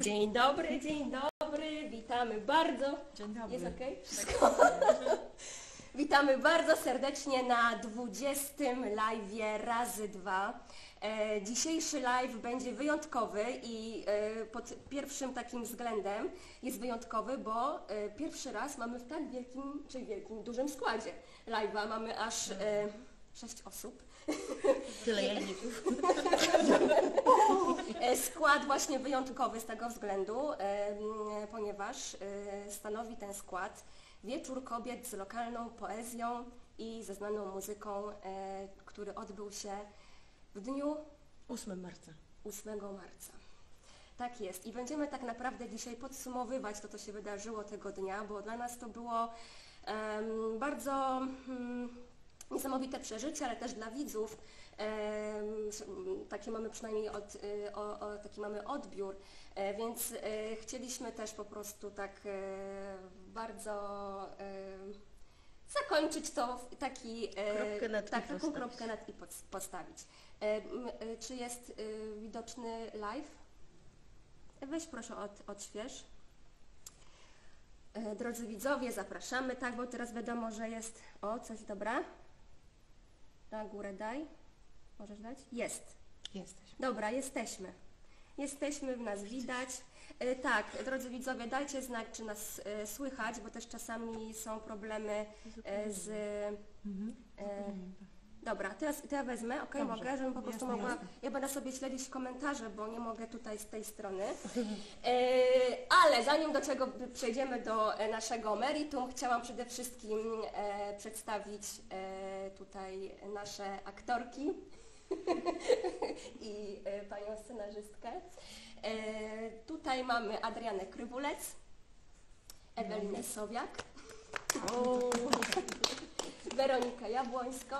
Dzień dobry, dzień dobry, witamy bardzo. Dzień dobry. Jest okej? Wszystko? Witamy bardzo serdecznie na 20. live'ie Razy 2. Dzisiejszy live będzie wyjątkowy i pod pierwszym takim względem jest wyjątkowy, bo pierwszy raz mamy w tak wielkim, czyli wielkim, dużym składzie live'a. Mamy aż 6 osób. Tyle jajników. Skład właśnie wyjątkowy z tego względu, ponieważ stanowi ten skład Wieczór Kobiet z lokalną poezją i ze znaną muzyką, który odbył się w dniu 8 marca. 8 marca. Tak jest. I będziemy tak naprawdę dzisiaj podsumowywać to, co się wydarzyło tego dnia, bo dla nas to było bardzo niesamowite przeżycie, ale też dla widzów. Taki mamy przynajmniej taki mamy odbiór, więc chcieliśmy też po prostu tak bardzo zakończyć to w taki, taką kropkę nad i postawić. Czy jest widoczny live? Weź proszę odśwież. Drodzy widzowie, zapraszamy, tak, bo teraz wiadomo, że jest, o, coś, dobra. Na górę daj. Możesz dać? Jest. Jesteśmy. Dobra, jesteśmy. Jesteśmy, nas widać. Tak, drodzy widzowie, dajcie znać, czy nas słychać, bo też czasami są problemy z... Dobra, teraz ja wezmę, okej, okay, mogę, żebym po prostu mogła... Ja będę sobie śledzić komentarze, bo nie mogę tutaj z tej strony. Ale zanim do czego przejdziemy do naszego meritum, chciałam przede wszystkim przedstawić tutaj nasze aktorki i panią scenarzystkę. Tutaj mamy Adrianę Krywulec, Ewelinę Sowiak, Weronikę Jabłońską,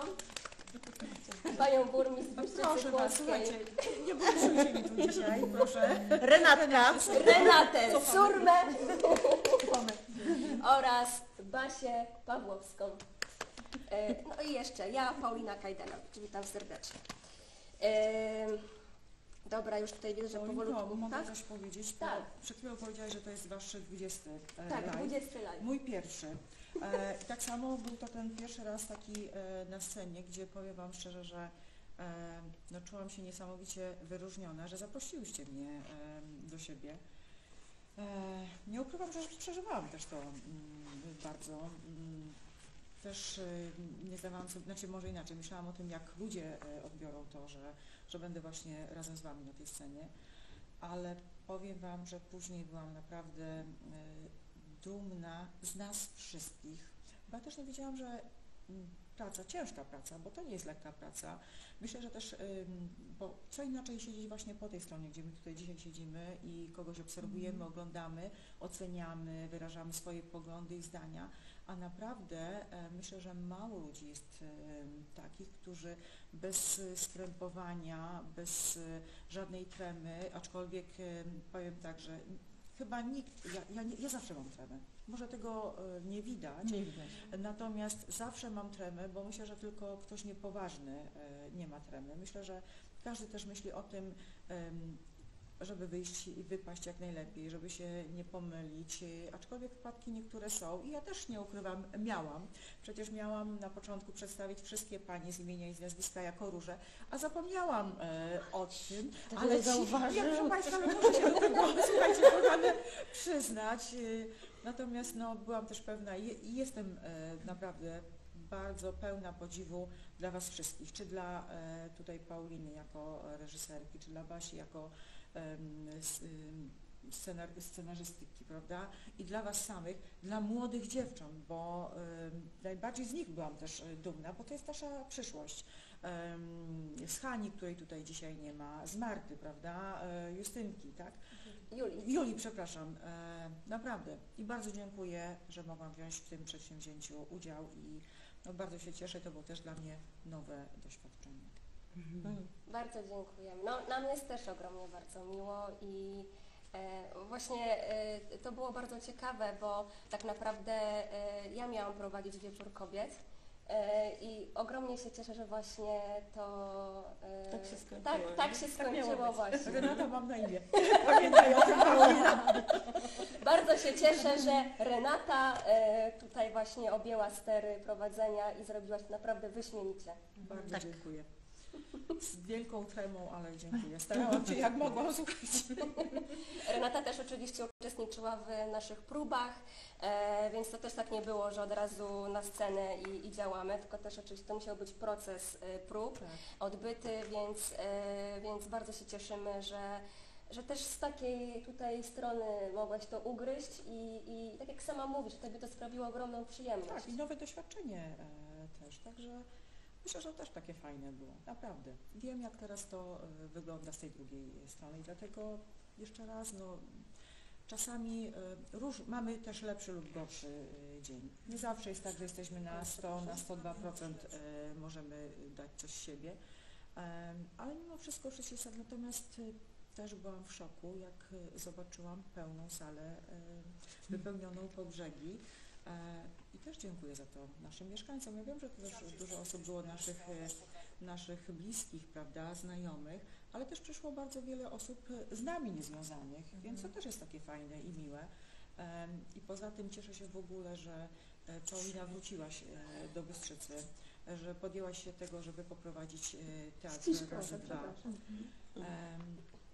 panią burmistrz Bystrzycy Kłodzkiej. Nie burszujcie mi tu dzisiaj, proszę. Renatę Surmę oraz Basię Pawłowską. No i jeszcze ja, Paulina Kajdanowicz. Witam serdecznie. Dobra, już tutaj widzę, że powolutku. Mogę coś powiedzieć? Tak. Przed chwilą powiedziałaś, że to jest wasz 20 live. Tak, 20 live. Mój pierwszy. Tak samo był to ten pierwszy raz taki na scenie, gdzie powiem wam szczerze, że no, czułam się niesamowicie wyróżniona, że zaprosiłyście mnie do siebie. Nie ukrywam, że przeżywałam też to bardzo. Też nie zdawałam sobie, znaczy może inaczej, myślałam o tym, jak ludzie odbiorą to, że będę właśnie razem z wami na tej scenie, ale powiem wam, że później byłam naprawdę dumna z nas wszystkich, bo ja też nie wiedziałam, że praca, ciężka praca, bo to nie jest lekka praca. Myślę, że też, bo co inaczej siedzieć właśnie po tej stronie, gdzie my tutaj dzisiaj siedzimy i kogoś obserwujemy, oglądamy, oceniamy, wyrażamy swoje poglądy i zdania, a naprawdę myślę, że mało ludzi jest takich, którzy bez skrępowania, bez żadnej tremy, aczkolwiek powiem tak, że chyba nikt, ja zawsze mam tremę, może tego nie widać, natomiast zawsze mam tremę, bo myślę, że tylko ktoś niepoważny nie ma tremy. Myślę, że każdy też myśli o tym, żeby wyjść i wypaść jak najlepiej, żeby się nie pomylić, aczkolwiek wypadki niektóre są i ja też nie ukrywam, miałam. Przecież miałam na początku przedstawić wszystkie panie z imienia i z nazwiska jako Róże, a zapomniałam o tym, tak, ale zauważyłam. Ja, proszę Państwa, muszę się do tego, słuchajcie, kochane, przyznać. Natomiast no, byłam też pewna i jestem naprawdę bardzo pełna podziwu dla Was wszystkich, czy dla tutaj Pauliny jako reżyserki, czy dla Basi jako scenarzystyki, prawda? I dla Was samych, dla młodych dziewcząt, bo najbardziej z nich byłam też dumna, bo to jest nasza przyszłość. Z Hani, której tutaj dzisiaj nie ma, z Marty, prawda? Justynki, tak? Julii, przepraszam. Naprawdę. I bardzo dziękuję, że mogłam wziąć w tym przedsięwzięciu udział i no, bardzo się cieszę, to było też dla mnie nowe doświadczenie. Bardzo dziękujemy. No, nam jest też ogromnie bardzo miło i właśnie to było bardzo ciekawe, bo tak naprawdę ja miałam prowadzić Wieczór Kobiet i ogromnie się cieszę, że właśnie to... tak się skończyło. Tak się skończyło właśnie. Renata mam na imię. Pamiętaj o tym. się cieszę, że Renata tutaj właśnie objęła stery prowadzenia i zrobiła się naprawdę wyśmienicie. Bardzo tak. Dziękuję. Z wielką tremą, ale dziękuję. Starałam się jak mogłam, słuchajcie. Renata też oczywiście uczestniczyła w naszych próbach, więc to też tak nie było, że od razu na scenę i działamy, tylko też oczywiście to musiał być proces prób odbyty, więc bardzo się cieszymy, że też z takiej tutaj strony mogłaś to ugryźć i tak jak sama mówisz, tobie to sprawiło ogromną przyjemność. Tak, i nowe doświadczenie też, także myślę, że też takie fajne było, naprawdę. Wiem, jak teraz to wygląda z tej drugiej strony i dlatego jeszcze raz, no, czasami mamy też lepszy lub gorszy dzień. Nie zawsze jest tak, że jesteśmy na 100, na 102% możemy dać coś z siebie, ale mimo wszystko wszystko jest tak. Natomiast też byłam w szoku, jak zobaczyłam pełną salę wypełnioną po brzegi. I też dziękuję za to naszym mieszkańcom. Ja wiem, że to też dużo osób było naszych bliskich, prawda, znajomych, ale też przyszło bardzo wiele osób z nami niezwiązanych, więc to też jest takie fajne i miłe. I poza tym cieszę się w ogóle, że Paulina wróciłaś do Bystrzycy, że podjęłaś się tego, żeby poprowadzić Teatr RAZY DWA.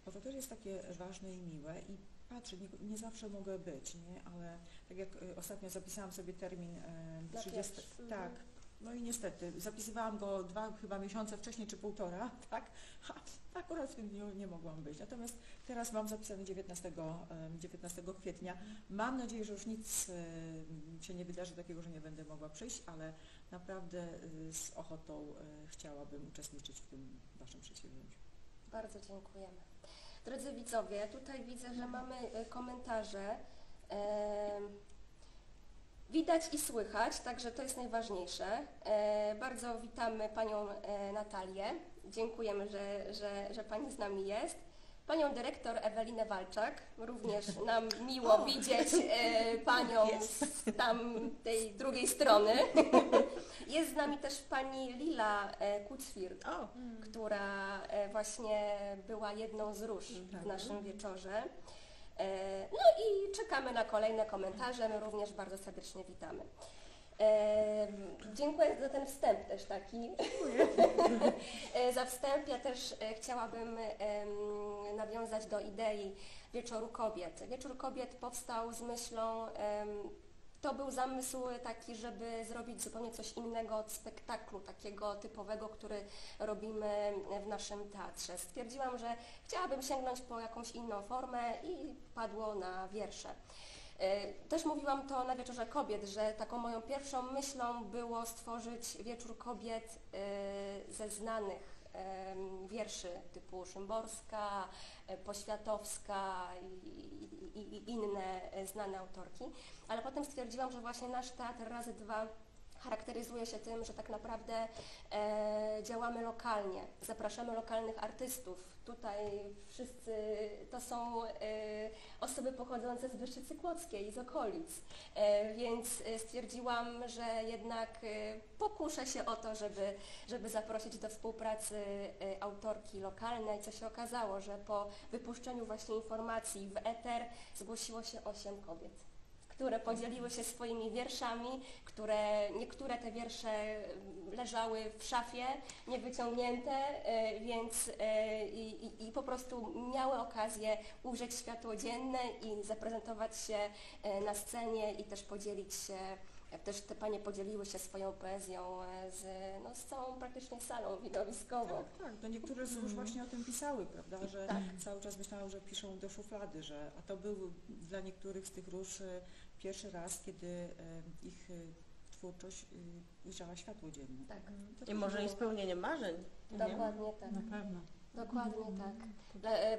Bo to też jest takie ważne i miłe. I patrzę, nie zawsze mogę być, nie? Ale tak jak ostatnio zapisałam sobie termin 30, tak, no i niestety zapisywałam go 2 chyba miesiące wcześniej czy 1,5, tak, akurat w tym dniu nie mogłam być. Natomiast teraz mam zapisane 19 kwietnia. Mam nadzieję, że już nic się nie wydarzy takiego, że nie będę mogła przyjść, ale naprawdę z ochotą chciałabym uczestniczyć w tym waszym przedsięwzięciu. Bardzo dziękujemy. Drodzy widzowie, tutaj widzę, że mamy komentarze. Widać i słychać, także to jest najważniejsze. Bardzo witamy Panią Natalię. Dziękujemy, że Pani z nami jest. Panią dyrektor Ewelinę Walczak. Również nam miło widzieć Panią z tam tej drugiej strony. Jest z nami też Pani Lila Kucfir, która właśnie była jedną z róż w naszym wieczorze. No i czekamy na kolejne komentarze. My również bardzo serdecznie witamy. Dziękuję za ten wstęp też taki. Za wstęp ja też chciałabym nawiązać do idei Wieczoru Kobiet. Wieczór Kobiet powstał z myślą, to był zamysł taki, żeby zrobić zupełnie coś innego od spektaklu takiego typowego, który robimy w naszym teatrze. Stwierdziłam, że chciałabym sięgnąć po jakąś inną formę i padło na wiersze. Też mówiłam to na Wieczorze Kobiet, że taką moją pierwszą myślą było stworzyć Wieczór Kobiet ze znanych wierszy typu Szymborska, Poświatowska i inne znane autorki, ale potem stwierdziłam, że właśnie nasz Teatr Razy Dwa charakteryzuje się tym, że tak naprawdę działamy lokalnie, zapraszamy lokalnych artystów. Tutaj wszyscy to są osoby pochodzące z Bystrzycy Kłodzkiej, z okolic, więc stwierdziłam, że jednak pokuszę się o to, żeby zaprosić do współpracy autorki lokalnej, co się okazało, że po wypuszczeniu właśnie informacji w ETER zgłosiło się 8 kobiet, które podzieliły się swoimi wierszami, niektóre te wiersze leżały w szafie, niewyciągnięte, więc i po prostu miały okazję ujrzeć światło dzienne i zaprezentować się na scenie i też podzielić się, też te panie podzieliły się swoją poezją z całą praktycznie salą widowiskową. Tak, tak. No niektóre już właśnie o tym pisały, prawda, że tak. Cały czas myślałam, że piszą do szuflady, a to był dla niektórych z tych róż pierwszy raz, kiedy ich twórczość ujrzała światło dzienne. Tak. I może i spełnienie marzeń. Dokładnie tak. Na pewno. Dokładnie tak.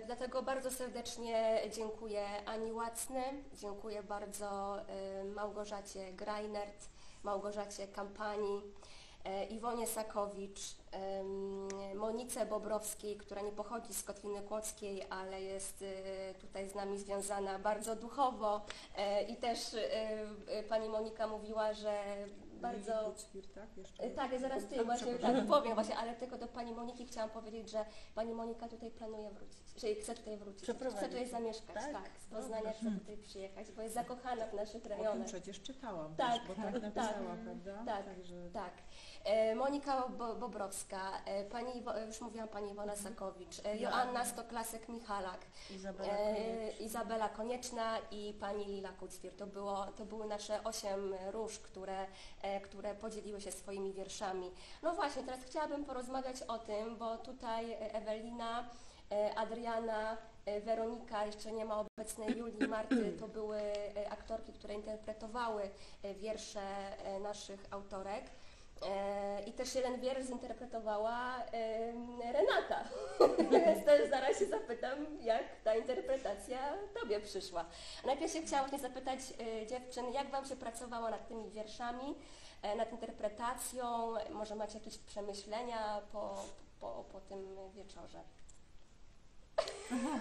Dlatego bardzo serdecznie dziękuję Ani Łacny, dziękuję bardzo Małgorzacie Greinert, Małgorzacie Kampanii, Iwonie Sakowicz, Monice Bobrowskiej, która nie pochodzi z Kotliny Kłodzkiej, ale jest tutaj z nami związana bardzo duchowo i też pani Monika mówiła, że bardzo... Kucfir, tak? Jeszcze tak, zaraz tu właśnie tak, powiem właśnie, ale tylko do pani Moniki chciałam powiedzieć, że pani Monika tutaj planuje wrócić, czyli chce tutaj wrócić, chce tutaj zamieszkać, tak, z Poznania chce tutaj przyjechać, bo jest zakochana w naszych rejonach. O tym przecież czytałam tak, też, bo tak napisała, prawda? Tak, także... tak. Monika Bobrowska, pani, już mówiłam, pani Iwona Sakowicz, Joanna Stoklasek-Michalak, Izabela Konieczna i pani Lila Kucfir. To były nasze 8 róż, które podzieliły się swoimi wierszami. No właśnie, teraz chciałabym porozmawiać o tym, bo tutaj Ewelina, Adriana, Weronika, jeszcze nie ma obecnej Julii, Marty, to były aktorki, które interpretowały wiersze naszych autorek. I też jeden wiersz zinterpretowała Renata, więc też zaraz się zapytam, jak ta interpretacja tobie przyszła. Najpierw się chciałam właśnie zapytać dziewczyn, jak wam się pracowało nad tymi wierszami, nad interpretacją, może macie jakieś przemyślenia po tym wieczorze?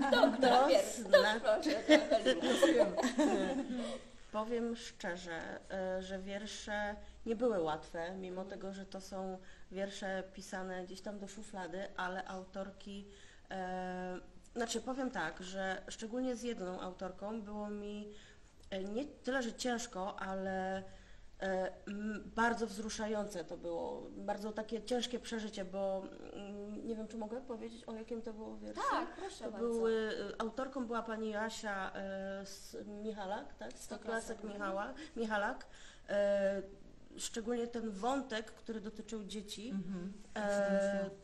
Doktor, proszę, powiem szczerze, że wiersze nie były łatwe, mimo tego, że to są wiersze pisane gdzieś tam do szuflady, ale autorki, znaczy powiem tak, że szczególnie z jedną autorką było mi nie tyle, że ciężko, ale bardzo wzruszające to było, bardzo takie ciężkie przeżycie, bo nie wiem, czy mogę powiedzieć, o jakim to było wierszu? Tak, proszę bardzo. Autorką była pani Jasia Michalak, tak? Stoklasek-Michalak. Szczególnie ten wątek, który dotyczył dzieci,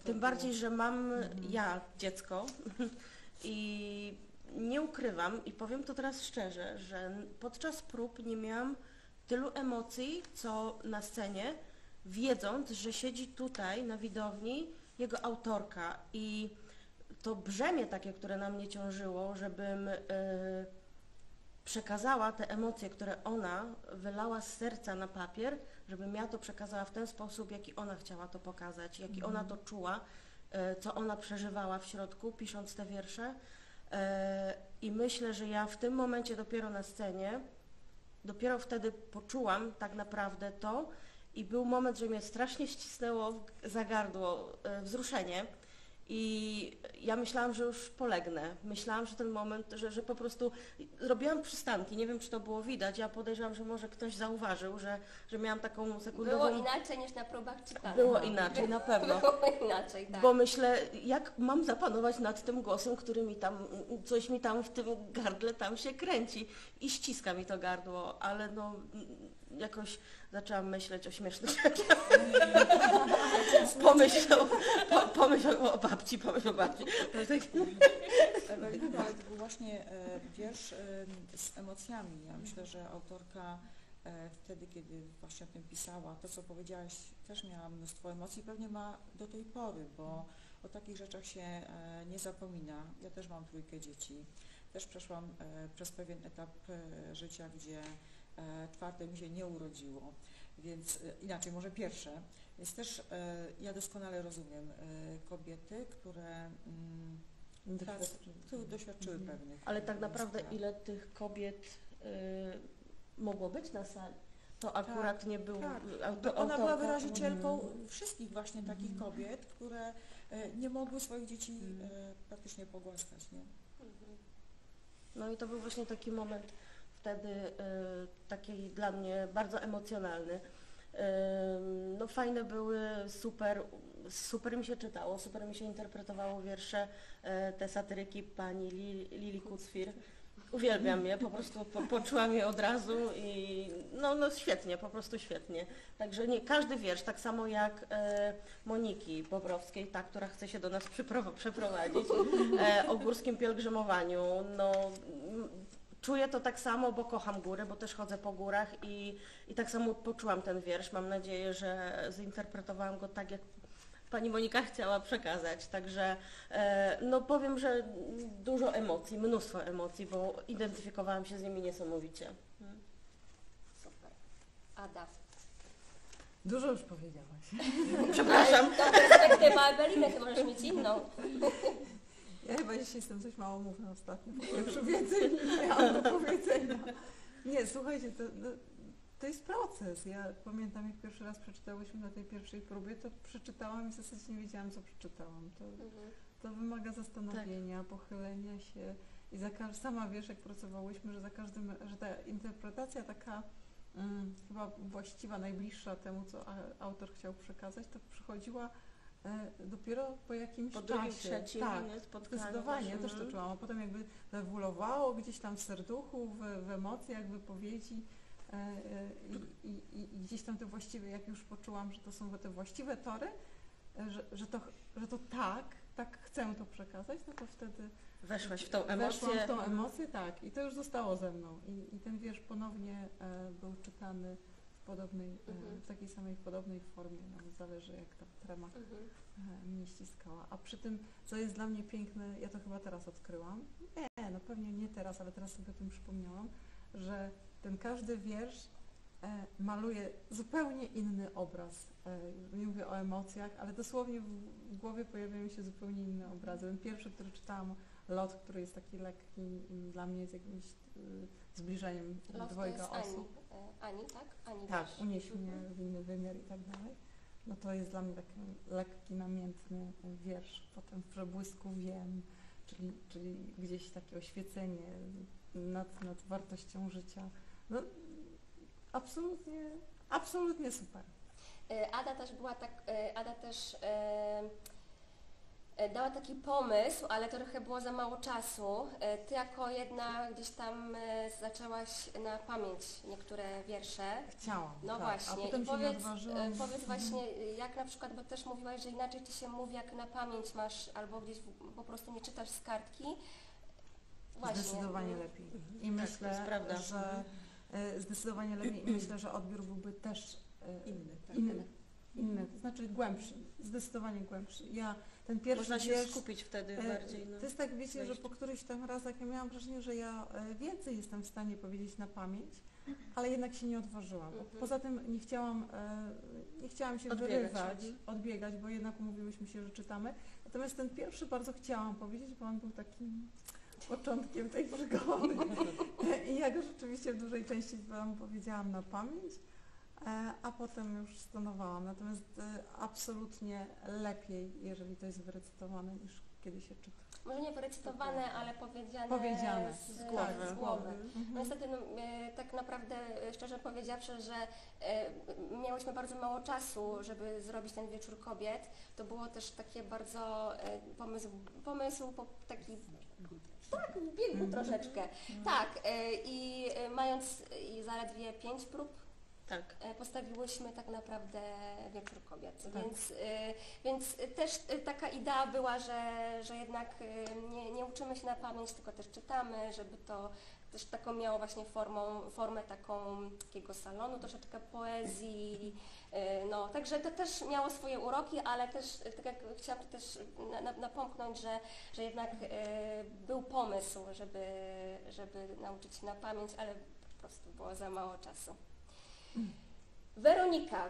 tym bardziej, że mam ja dziecko i nie ukrywam i powiem to teraz szczerze, że podczas prób nie miałam tylu emocji, co na scenie, wiedząc, że siedzi tutaj na widowni jego autorka i to brzemię takie, które na mnie ciążyło, żebym przekazała te emocje, które ona wylała z serca na papier, żebym ja to przekazała w ten sposób, jaki ona chciała to pokazać, jaki ona to czuła, co ona przeżywała w środku, pisząc te wiersze. I myślę, że ja w tym momencie dopiero na scenie, dopiero wtedy poczułam tak naprawdę to i był moment, że mnie strasznie ścisnęło za gardło wzruszenie i ja myślałam, że już polegnę. Myślałam, że ten moment, że po prostu robiłam przystanki, nie wiem, czy to było widać, ja podejrzewam, że może ktoś zauważył, że miałam taką sekundową... Było inaczej niż na próbach czytania. Było inaczej, na pewno. Było inaczej, tak. Bo myślę, jak mam zapanować nad tym głosem, który mi tam, coś mi tam w tym gardle tam się kręci i ściska mi to gardło, ale no... Jakoś zaczęłam myśleć o śmiesznych rzeczach. Pomyśl o babci. To był właśnie wiersz z emocjami. Ja myślę, że autorka wtedy, kiedy właśnie o tym pisała, to co powiedziałaś, też miała mnóstwo emocji. Pewnie ma do tej pory, bo o takich rzeczach się nie zapomina. Ja też mam 3 dzieci. Też przeszłam przez pewien etap życia, gdzie 4 mi się nie urodziło, więc inaczej, może pierwsze. Więc też ja doskonale rozumiem kobiety, które doświadczyły pewnych... Ale tak naprawdę ile tych kobiet mogło być na sali? To akurat tak, nie było... Tak. Ona była wyrazicielką wszystkich właśnie takich kobiet, które nie mogły swoich dzieci praktycznie pogłaskać. Nie? No i to był właśnie taki moment... Wtedy taki dla mnie bardzo emocjonalny. No fajne były, super mi się czytało, super mi się interpretowało wiersze, te satyryki pani Lili Kucfir. Uwielbiam je, po prostu poczułam je od razu i no świetnie, po prostu świetnie. Także nie każdy wiersz, tak samo jak Moniki Bobrowskiej, ta, która chce się do nas przeprowadzić, o górskim pielgrzymowaniu, no... Czuję to tak samo, bo kocham góry, bo też chodzę po górach i tak samo poczułam ten wiersz. Mam nadzieję, że zinterpretowałam go tak, jak pani Monika chciała przekazać. Także no powiem, że dużo emocji, mnóstwo emocji, bo identyfikowałam się z nimi niesamowicie. Super. Ada. Dużo już powiedziałaś. Przepraszam. To perspektywa Eweliny, ty możesz mieć inną. Ja chyba dzisiaj jestem coś małomówna ostatnio, bo już więcej nie miałam do powiedzenia. Nie, słuchajcie, to, no, to jest proces. Ja pamiętam, jak pierwszy raz przeczytałyśmy na tej pierwszej próbie, to przeczytałam i w zasadzie nie wiedziałam, co przeczytałam. To wymaga zastanowienia, tak, pochylenia się i sama wiesz, jak pracowałyśmy, że za każdym, że ta interpretacja taka chyba właściwa, najbliższa temu, co autor chciał przekazać, to przychodziła dopiero po jakimś czasie. Tak, zdecydowanie, ja też to czułam, a potem jakby ewoluowało gdzieś tam w serduchu, w emocjach, w wypowiedzi i gdzieś tam te właściwe, jak już poczułam, że to są te właściwe tory, że to tak chcę to przekazać, no to wtedy weszłaś w tą emocję. Weszłam w tą emocję, tak, i to już zostało ze mną. I ten wiersz ponownie był czytany w takiej samej podobnej formie, nawet zależy, jak ta trema mnie ściskała. A przy tym, co jest dla mnie piękne, ja to chyba teraz odkryłam, no pewnie nie teraz, ale teraz sobie o tym przypomniałam, że ten każdy wiersz maluje zupełnie inny obraz. Nie mówię o emocjach, ale dosłownie w głowie pojawiają się zupełnie inne obrazy. Ten pierwszy, który czytałam, Lot, który jest taki lekki, dla mnie jest jakimś zbliżeniem dwojga osób. Ani, tak? Ani tak, unieś mnie w inny wymiar i tak dalej. No to jest dla mnie taki lekki, namiętny wiersz. Potem w Przebłysku Wiem, czyli gdzieś takie oświecenie nad wartością życia. No, absolutnie, absolutnie super. Ada też była tak, Ada też dała taki pomysł, ale to trochę było za mało czasu. Ty jako jedna gdzieś tam zaczęłaś na pamięć niektóre wiersze. Chciałam. No tak, właśnie. A potem powiedz właśnie, jak na przykład, bo też mówiłaś, że inaczej ci się mówi, jak na pamięć masz, albo gdzieś po prostu nie czytasz z kartki. Właśnie. Zdecydowanie lepiej. I tak, myślę, to jest prawda, że zdecydowanie lepiej i myślę, że odbiór byłby też inny. Tak? Inny, to znaczy głębszy, zdecydowanie głębszy. Ja ten pierwszy Można się wiersz, skupić wtedy bardziej. No, to jest tak, wiecie, że po któryś tam razach ja miałam wrażenie, że ja więcej jestem w stanie powiedzieć na pamięć, ale jednak się nie odważyłam. Poza tym nie chciałam się odbiegać, bo jednak umówiłyśmy się, że czytamy. Natomiast ten pierwszy bardzo chciałam powiedzieć, bo on był takim początkiem tej przygody. I ja go rzeczywiście w dużej części wam powiedziałam na pamięć, a potem już stonowałam. Natomiast absolutnie lepiej, jeżeli to jest wyrecytowane, niż kiedy się czyta. Może nie wyrecytowane, ale powiedziane z głowy. Tak, z głowy. No niestety, no, tak naprawdę, szczerze powiedziawszy, że miałyśmy bardzo mało czasu, żeby zrobić ten Wieczór Kobiet. To było też takie bardzo pomysł taki... Tak, w biegu troszeczkę. Tak, i mając zaledwie 5 prób, tak, postawiłyśmy tak naprawdę Wieczór Kobiet, tak, więc też taka idea była, że jednak nie uczymy się na pamięć, tylko też czytamy, żeby to też taką miało właśnie formę taką takiego salonu, troszeczkę poezji, no, także to też miało swoje uroki, ale też, tak jak chciałam to też napomknąć, że jednak był pomysł, żeby nauczyć się na pamięć, ale po prostu było za mało czasu.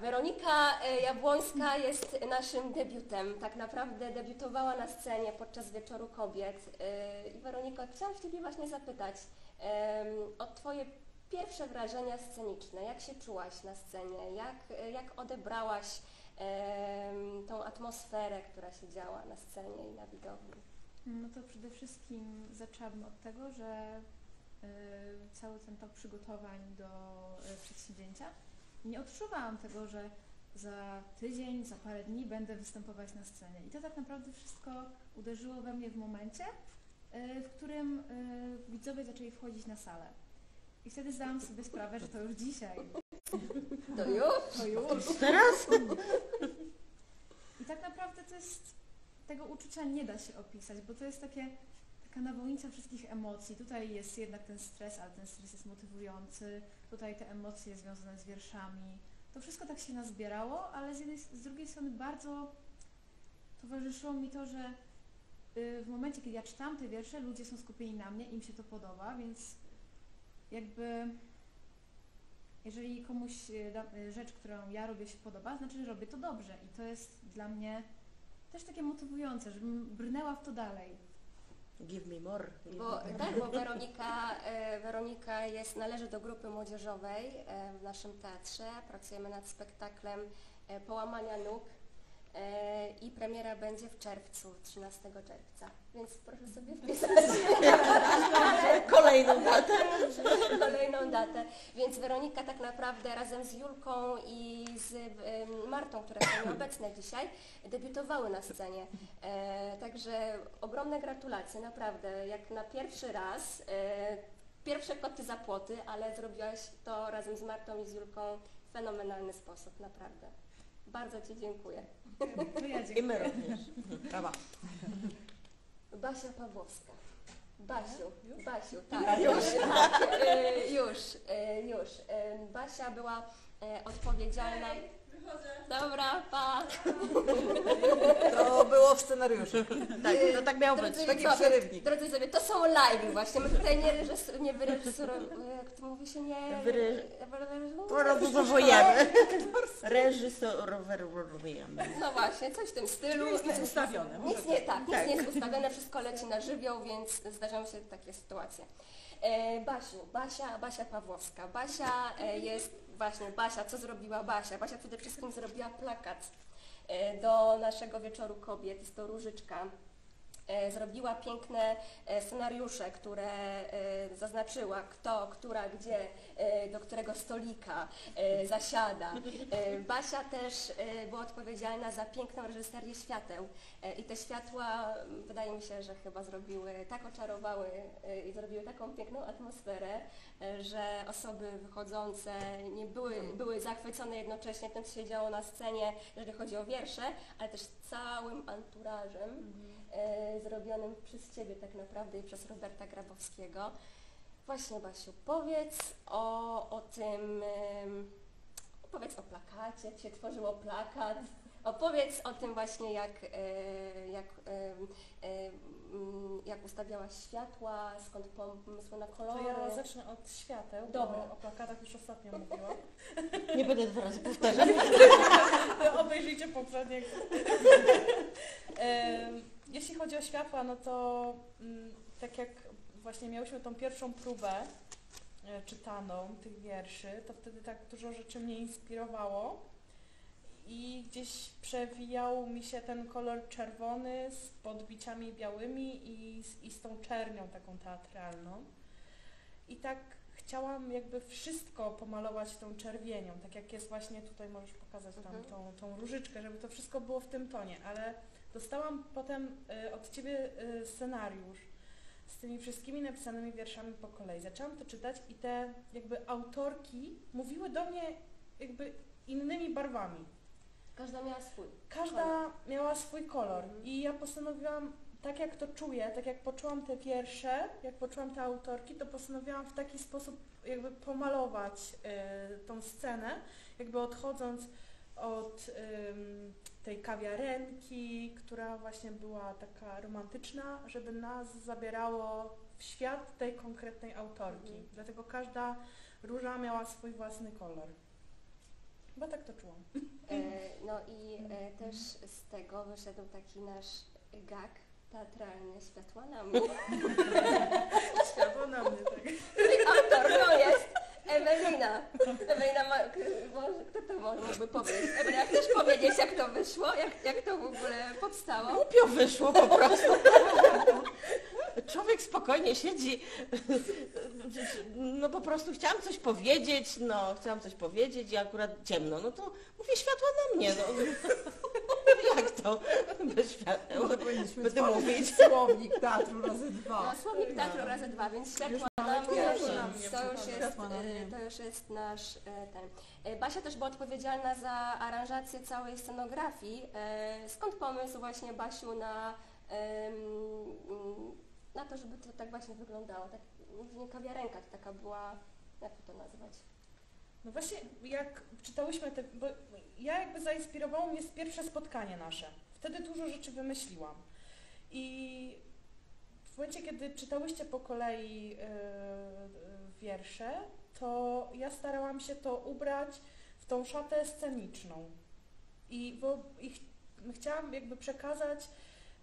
Weronika Jabłońska jest naszym debiutem. Tak naprawdę debiutowała na scenie podczas Wieczoru Kobiet. I Weroniko, chciałam Ciebie właśnie zapytać o Twoje pierwsze wrażenia sceniczne. Jak się czułaś na scenie? Jak odebrałaś tą atmosferę, która się działa na scenie i na widowni? No to przede wszystkim zaczęłam od tego, że cały ten tok przygotowań do przedsięwzięcia. Nie odczuwałam tego, że za tydzień, za parę dni będę występować na scenie. I to tak naprawdę wszystko uderzyło we mnie w momencie, w którym widzowie zaczęli wchodzić na salę. I wtedy zdałam sobie sprawę, że to już dzisiaj. To już? Teraz? I tak naprawdę to jest, tego uczucia nie da się opisać, bo to jest taka nawolnica wszystkich emocji. Tutaj jest jednak ten stres, ale ten stres jest motywujący. Tutaj te emocje związane z wierszami. To wszystko tak się nazbierało, ale z drugiej strony bardzo towarzyszyło mi to, że w momencie, kiedy ja czytam te wiersze, ludzie są skupieni na mnie, im się to podoba, więc jakby jeżeli komuś rzecz, którą ja robię, się podoba, znaczy, że robię to dobrze i to jest dla mnie też takie motywujące, żebym brnęła w to dalej. Give me more. Bo Weronika należy do grupy młodzieżowej w naszym teatrze. Pracujemy nad spektaklem Połamania Nóg i premiera będzie w czerwcu, 13 czerwca. Więc proszę sobie wpisać kolejną datę. Więc Weronika tak naprawdę razem z Julką i z Martą, które są obecne dzisiaj, debiutowały na scenie. Także ogromne gratulacje, naprawdę, jak na pierwszy raz. Pierwsze koty za płoty, ale zrobiłaś to razem z Martą i z Julką w fenomenalny sposób, naprawdę. Bardzo Ci dziękuję. Ja dziękuję. I my również. Brawa. Basia Pawłowska. Basiu, tak. Już. Basia była odpowiedzialna... Dobra, pa! To było w scenariuszu. Tak, no tak miało być, taki przerywnik. Drodzy sobie, to są live właśnie, my tutaj nie wyreżyserujemy, jak to mówi się, nie... Porozumujemy. Reżyserujemy. No właśnie, coś w tym stylu. Nic nie jest ustawione. Nic nie jest ustawione, wszystko leci na żywioł, więc zdarzają się takie sytuacje. Basia Pawłowska. Basia jest... Właśnie, Basia, co zrobiła Basia? Basia przede wszystkim zrobiła plakat do naszego Wieczoru Kobiet, jest to Różyczka. Zrobiła piękne scenariusze, które zaznaczyła kto, która, gdzie, do którego stolika zasiada. Basia też była odpowiedzialna za piękną reżyserię świateł i te światła, wydaje mi się, że chyba zrobiły, tak oczarowały i zrobiły taką piękną atmosferę, że osoby wychodzące nie były zachwycone jednocześnie tym, co się działo na scenie, jeżeli chodzi o wiersze, ale też całym anturażem. Zrobionym przez Ciebie tak naprawdę i przez Roberta Grabowskiego. Właśnie, Basiu, powiedz o tym, powiedz o plakacie, jak się tworzyło plakat, opowiedz o tym właśnie, jak ustawiałaś światła, skąd pomysł na kolory. To ja zacznę od świateł, bo o plakatach już ostatnio mówiłam. Nie będę dwa razy powtarzać. Obejrzyjcie poprzedniego. Jeśli chodzi o światła, no to tak jak właśnie miałyśmy tą pierwszą próbę czytaną tych wierszy, to wtedy tak dużo rzeczy mnie inspirowało i gdzieś przewijał mi się ten kolor czerwony z podbiciami białymi i z tą czernią taką teatralną. I tak chciałam jakby wszystko pomalować tą czerwienią, tak jak jest właśnie tutaj, możesz pokazać tam tą różyczkę, żeby to wszystko było w tym tonie, ale dostałam potem od Ciebie scenariusz z tymi wszystkimi napisanymi wierszami po kolei. Zaczęłam to czytać i te jakby autorki mówiły do mnie jakby innymi barwami. Każda miała swój kolor. I ja postanowiłam, tak jak to czuję, tak jak poczułam te wiersze, jak poczułam te autorki, to postanowiłam w taki sposób jakby pomalować tą scenę, jakby odchodząc od tej kawiarenki, która właśnie była taka romantyczna, żeby nas zabierało w świat tej konkretnej autorki. Dlatego każda róża miała swój własny kolor. Chyba tak to czułam. Też z tego wyszedł taki nasz gag teatralny, światła na mnie. Światła na mnie, tak. I autor to jest Ewelina. Kto to mógłby powiedzieć? Ewelina, chcesz powiedzieć, jak to wyszło? Jak to w ogóle powstało? Głupio wyszło po prostu. Człowiek spokojnie siedzi, no po prostu chciałam coś powiedzieć i akurat ciemno, no to mówię światła na mnie, no. Jak to? Bez świateł. Będę mówić. Słownik Teatru Razy Dwa. No, słownik Teatru Razy Dwa, więc światła na mnie. To już jest nasz ten. Basia też była odpowiedzialna za aranżację całej scenografii. Skąd pomysł właśnie, Basiu, na to, żeby to tak właśnie wyglądało. Tak, nie kawiarenka, to taka była, jak to nazwać? No właśnie, jak czytałyśmy te, bo ja jakby zainspirowało mnie pierwsze spotkanie nasze. Wtedy dużo rzeczy wymyśliłam. I w momencie, kiedy czytałyście po kolei wiersze, to ja starałam się to ubrać w tą szatę sceniczną. I chciałam jakby przekazać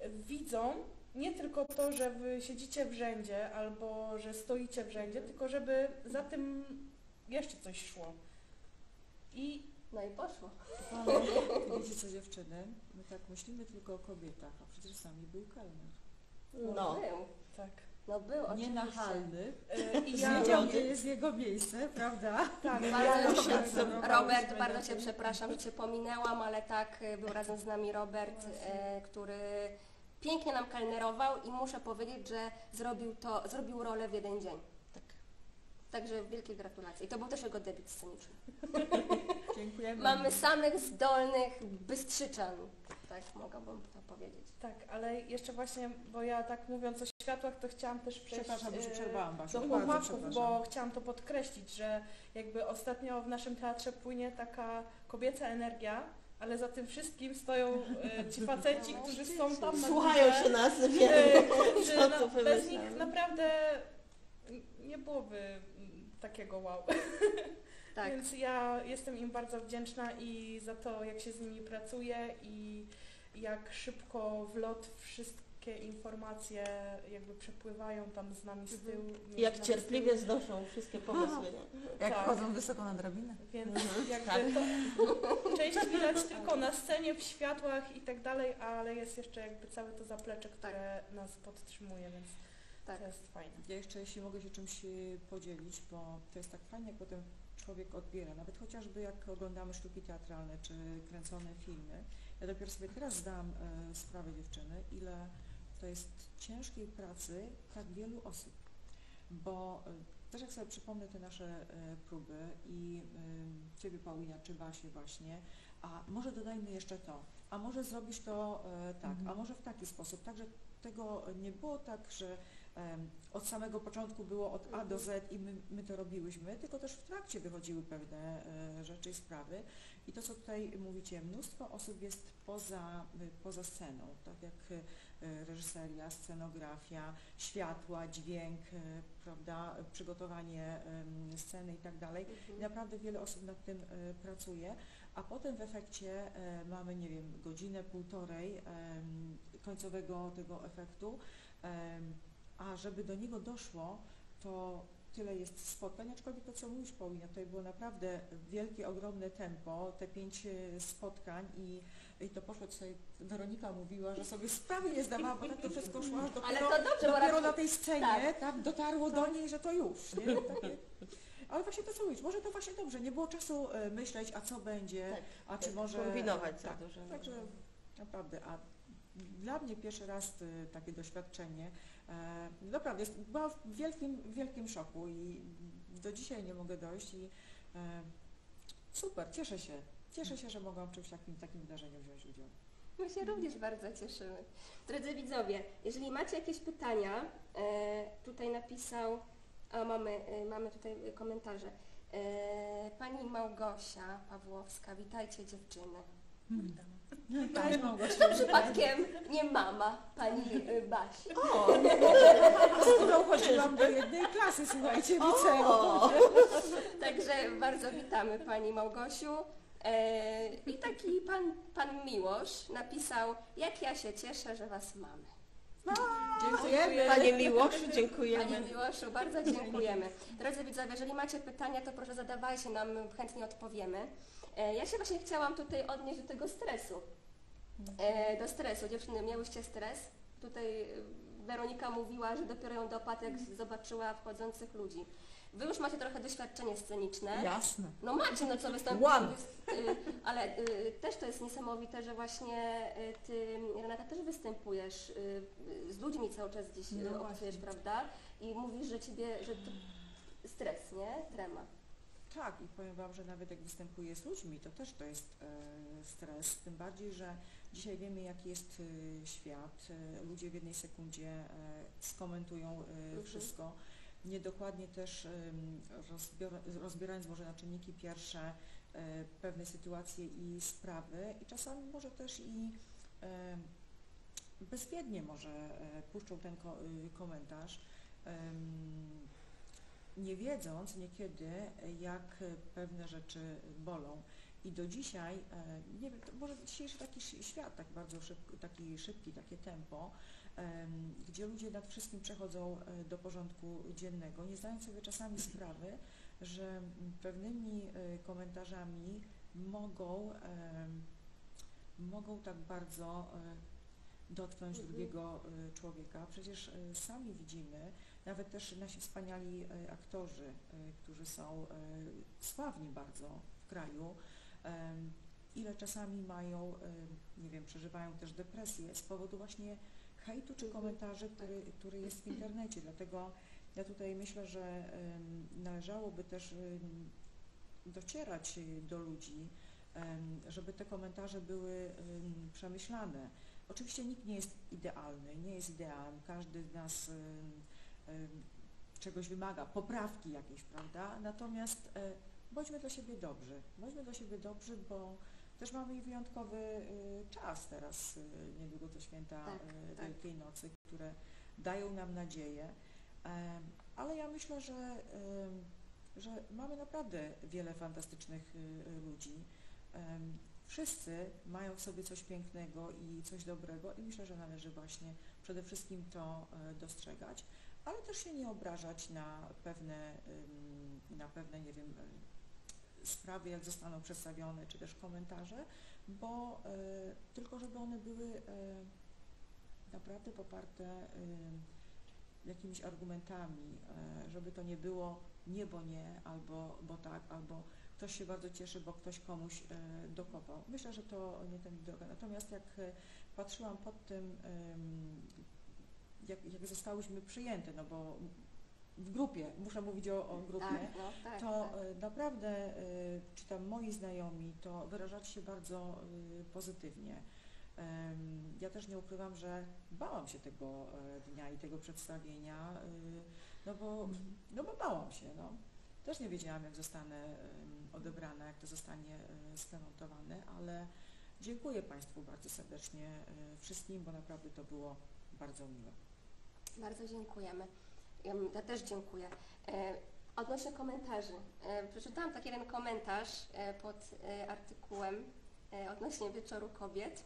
widzom, nie tylko to, że wy siedzicie w rzędzie albo że stoicie w rzędzie, tylko żeby za tym jeszcze coś szło. I poszło. Wiecie co, dziewczyny, my tak myślimy tylko o kobietach, a przecież sami był kelner. No, był. Tak. No był oczywiście. Nienachalny. I ja wiedział, gdzie jest jego miejsce, prawda? Tak. Robert, bardzo Cię przepraszam, że Cię pominęłam, ale tak, był razem z nami Robert, który pięknie nam kelnerował i muszę powiedzieć, że zrobił rolę w jeden dzień. Także wielkie gratulacje. I to był też jego debiut sceniczny. Dziękujemy. Mamy samych zdolnych Bystrzyczan, tak mogłabym to powiedzieć. Tak, ale jeszcze właśnie, bo ja tak mówiąc o światłach, to chciałam też przejść do chłopaków, bo chciałam to podkreślić, że jakby ostatnio w naszym teatrze płynie taka kobieca energia, ale za tym wszystkim stoją ci faceci, którzy są tam na słuchają się nas, że bez nich naprawdę nie byłoby takiego wow. Tak. Więc ja jestem im bardzo wdzięczna i za to, jak się z nimi pracuje i jak szybko w lot wszystkie informacje jakby przepływają tam z nami z tyłu. I jak cierpliwie znoszą wszystkie pomysły. Jak tak. Chodzą wysoko na drabinę. Więc jakby to, część widać tylko na scenie, w światłach i tak dalej, ale jest jeszcze jakby całe to zaplecze, które nas podtrzymuje. Więc tak. To jest fajne. Ja jeszcze, jeśli mogę się czymś podzielić, bo to jest tak fajnie, jak potem człowiek odbiera, nawet chociażby jak oglądamy sztuki teatralne czy kręcone filmy. Ja dopiero sobie teraz zdałam sprawę, dziewczyny, ile to jest ciężkiej pracy tak wielu osób, bo też jak sobie przypomnę te nasze próby i Ciebie, Paulina, czy Basię właśnie, a może dodajmy jeszcze to, a może zrobisz to tak, a może w taki sposób, także tego nie było tak, że od samego początku było od A do Z i my to robiłyśmy, tylko też w trakcie wychodziły pewne rzeczy i sprawy. I to, co tutaj mówicie, mnóstwo osób jest poza sceną, tak jak reżyseria, scenografia, światła, dźwięk, prawda, przygotowanie sceny i tak dalej. I naprawdę wiele osób nad tym pracuje, a potem w efekcie mamy, nie wiem, godzinę, półtorej końcowego tego efektu. A żeby do niego doszło, to tyle jest spotkań, aczkolwiek to, co mówisz, Paulina, tutaj było naprawdę wielkie, ogromne tempo, te 5 spotkań i to poszło, tutaj Weronika mówiła, że sobie sprawy nie zdawała, bo tak to wszystko szło, aż dopiero na tej scenie tak, dotarło do niej, że to już. Nie? Takie, ale właśnie to, co mówisz, może to właśnie dobrze, nie było czasu myśleć, a co będzie, tak, a czy może kombinować tak, dużo. Także naprawdę, a dla mnie pierwszy raz takie doświadczenie. Naprawdę, byłam w wielkim szoku i do dzisiaj nie mogę dojść i super, cieszę się, że mogłam w czymś takim wydarzeniu wziąć udział. My się również bardzo cieszymy. Drodzy widzowie, jeżeli macie jakieś pytania, tutaj napisał, mamy tutaj komentarze, pani Małgosia Pawłowska, witajcie dziewczyny. Pani Małgosia. Przypadkiem nie mama, pani Basi. O, z którą chodziłam do jednej klasy, słuchajcie, liceum. Także bardzo witamy pani Małgosiu. I taki pan Miłosz napisał, jak ja się cieszę, że was mamy. No, dziękujemy. Panie Miłoszu, dziękujemy. Panie Miłoszu, bardzo dziękujemy. Drodzy widzowie, jeżeli macie pytania, to proszę zadawajcie nam, chętnie odpowiemy. Ja się właśnie chciałam tutaj odnieść do tego stresu. Do stresu. Dziewczyny, miałyście stres? Tutaj Weronika mówiła, że dopiero ją dopadł, jak zobaczyła wchodzących ludzi. Wy już macie trochę doświadczenie sceniczne. Jasne. No macie, no co występujecie. Ale też to jest niesamowite, że właśnie ty, Renata, też występujesz z ludźmi cały czas gdzieś, no obcujesz, prawda? I mówisz, że ciebie, że to stres, nie? Trema. Tak, i powiem wam, że nawet jak występuję z ludźmi, to też to jest stres, tym bardziej, że dzisiaj wiemy, jaki jest świat, ludzie w jednej sekundzie skomentują wszystko, niedokładnie też rozbierając może na czynniki pierwsze pewne sytuacje i sprawy i czasami może też i bezwiednie może puszczą ten komentarz. Nie wiedząc niekiedy, jak pewne rzeczy bolą. I do dzisiaj, nie wiem, może dzisiejszy taki świat, tak bardzo szybki, takie tempo, gdzie ludzie nad wszystkim przechodzą do porządku dziennego, nie zdając sobie czasami sprawy, że pewnymi komentarzami mogą tak bardzo dotknąć drugiego człowieka. Przecież sami widzimy, nawet też nasi wspaniali aktorzy, którzy są sławni bardzo w kraju, ile czasami mają, nie wiem, przeżywają też depresję z powodu właśnie hejtu czy komentarzy, który jest w internecie. Dlatego ja tutaj myślę, że należałoby też docierać do ludzi, żeby te komentarze były przemyślane. Oczywiście nikt nie jest idealny, nie jest ideałem, każdy z nas czegoś wymaga, poprawki jakiejś, prawda? Natomiast bądźmy dla siebie dobrzy, bo też mamy wyjątkowy czas teraz, niedługo to święta Wielkiej Nocy, które dają nam nadzieję, ale ja myślę, że mamy naprawdę wiele fantastycznych ludzi. Wszyscy mają w sobie coś pięknego i coś dobrego i myślę, że należy właśnie przede wszystkim to dostrzegać, ale też się nie obrażać na pewne, nie wiem, sprawy, jak zostaną przedstawione, czy też komentarze, bo tylko żeby one były naprawdę poparte jakimiś argumentami, żeby to nie było nie, bo nie, albo bo tak, albo ktoś się bardzo cieszy, bo ktoś komuś dokopał. Myślę, że to nie tędy droga. Natomiast jak patrzyłam pod tym, jak zostałyśmy przyjęte, no bo w grupie, muszę mówić o grupie, naprawdę, czy tam moi znajomi, to wyrażali się bardzo pozytywnie. Ja też nie ukrywam, że bałam się tego dnia i tego przedstawienia, no bo bałam się, no. Też nie wiedziałam, jak zostanę odebrana, jak to zostanie skontowane, ale dziękuję Państwu bardzo serdecznie wszystkim, bo naprawdę to było bardzo miłe. Bardzo dziękujemy. Ja też dziękuję. Odnośnie komentarzy. Przeczytałam taki jeden komentarz pod artykułem odnośnie Wieczoru Kobiet,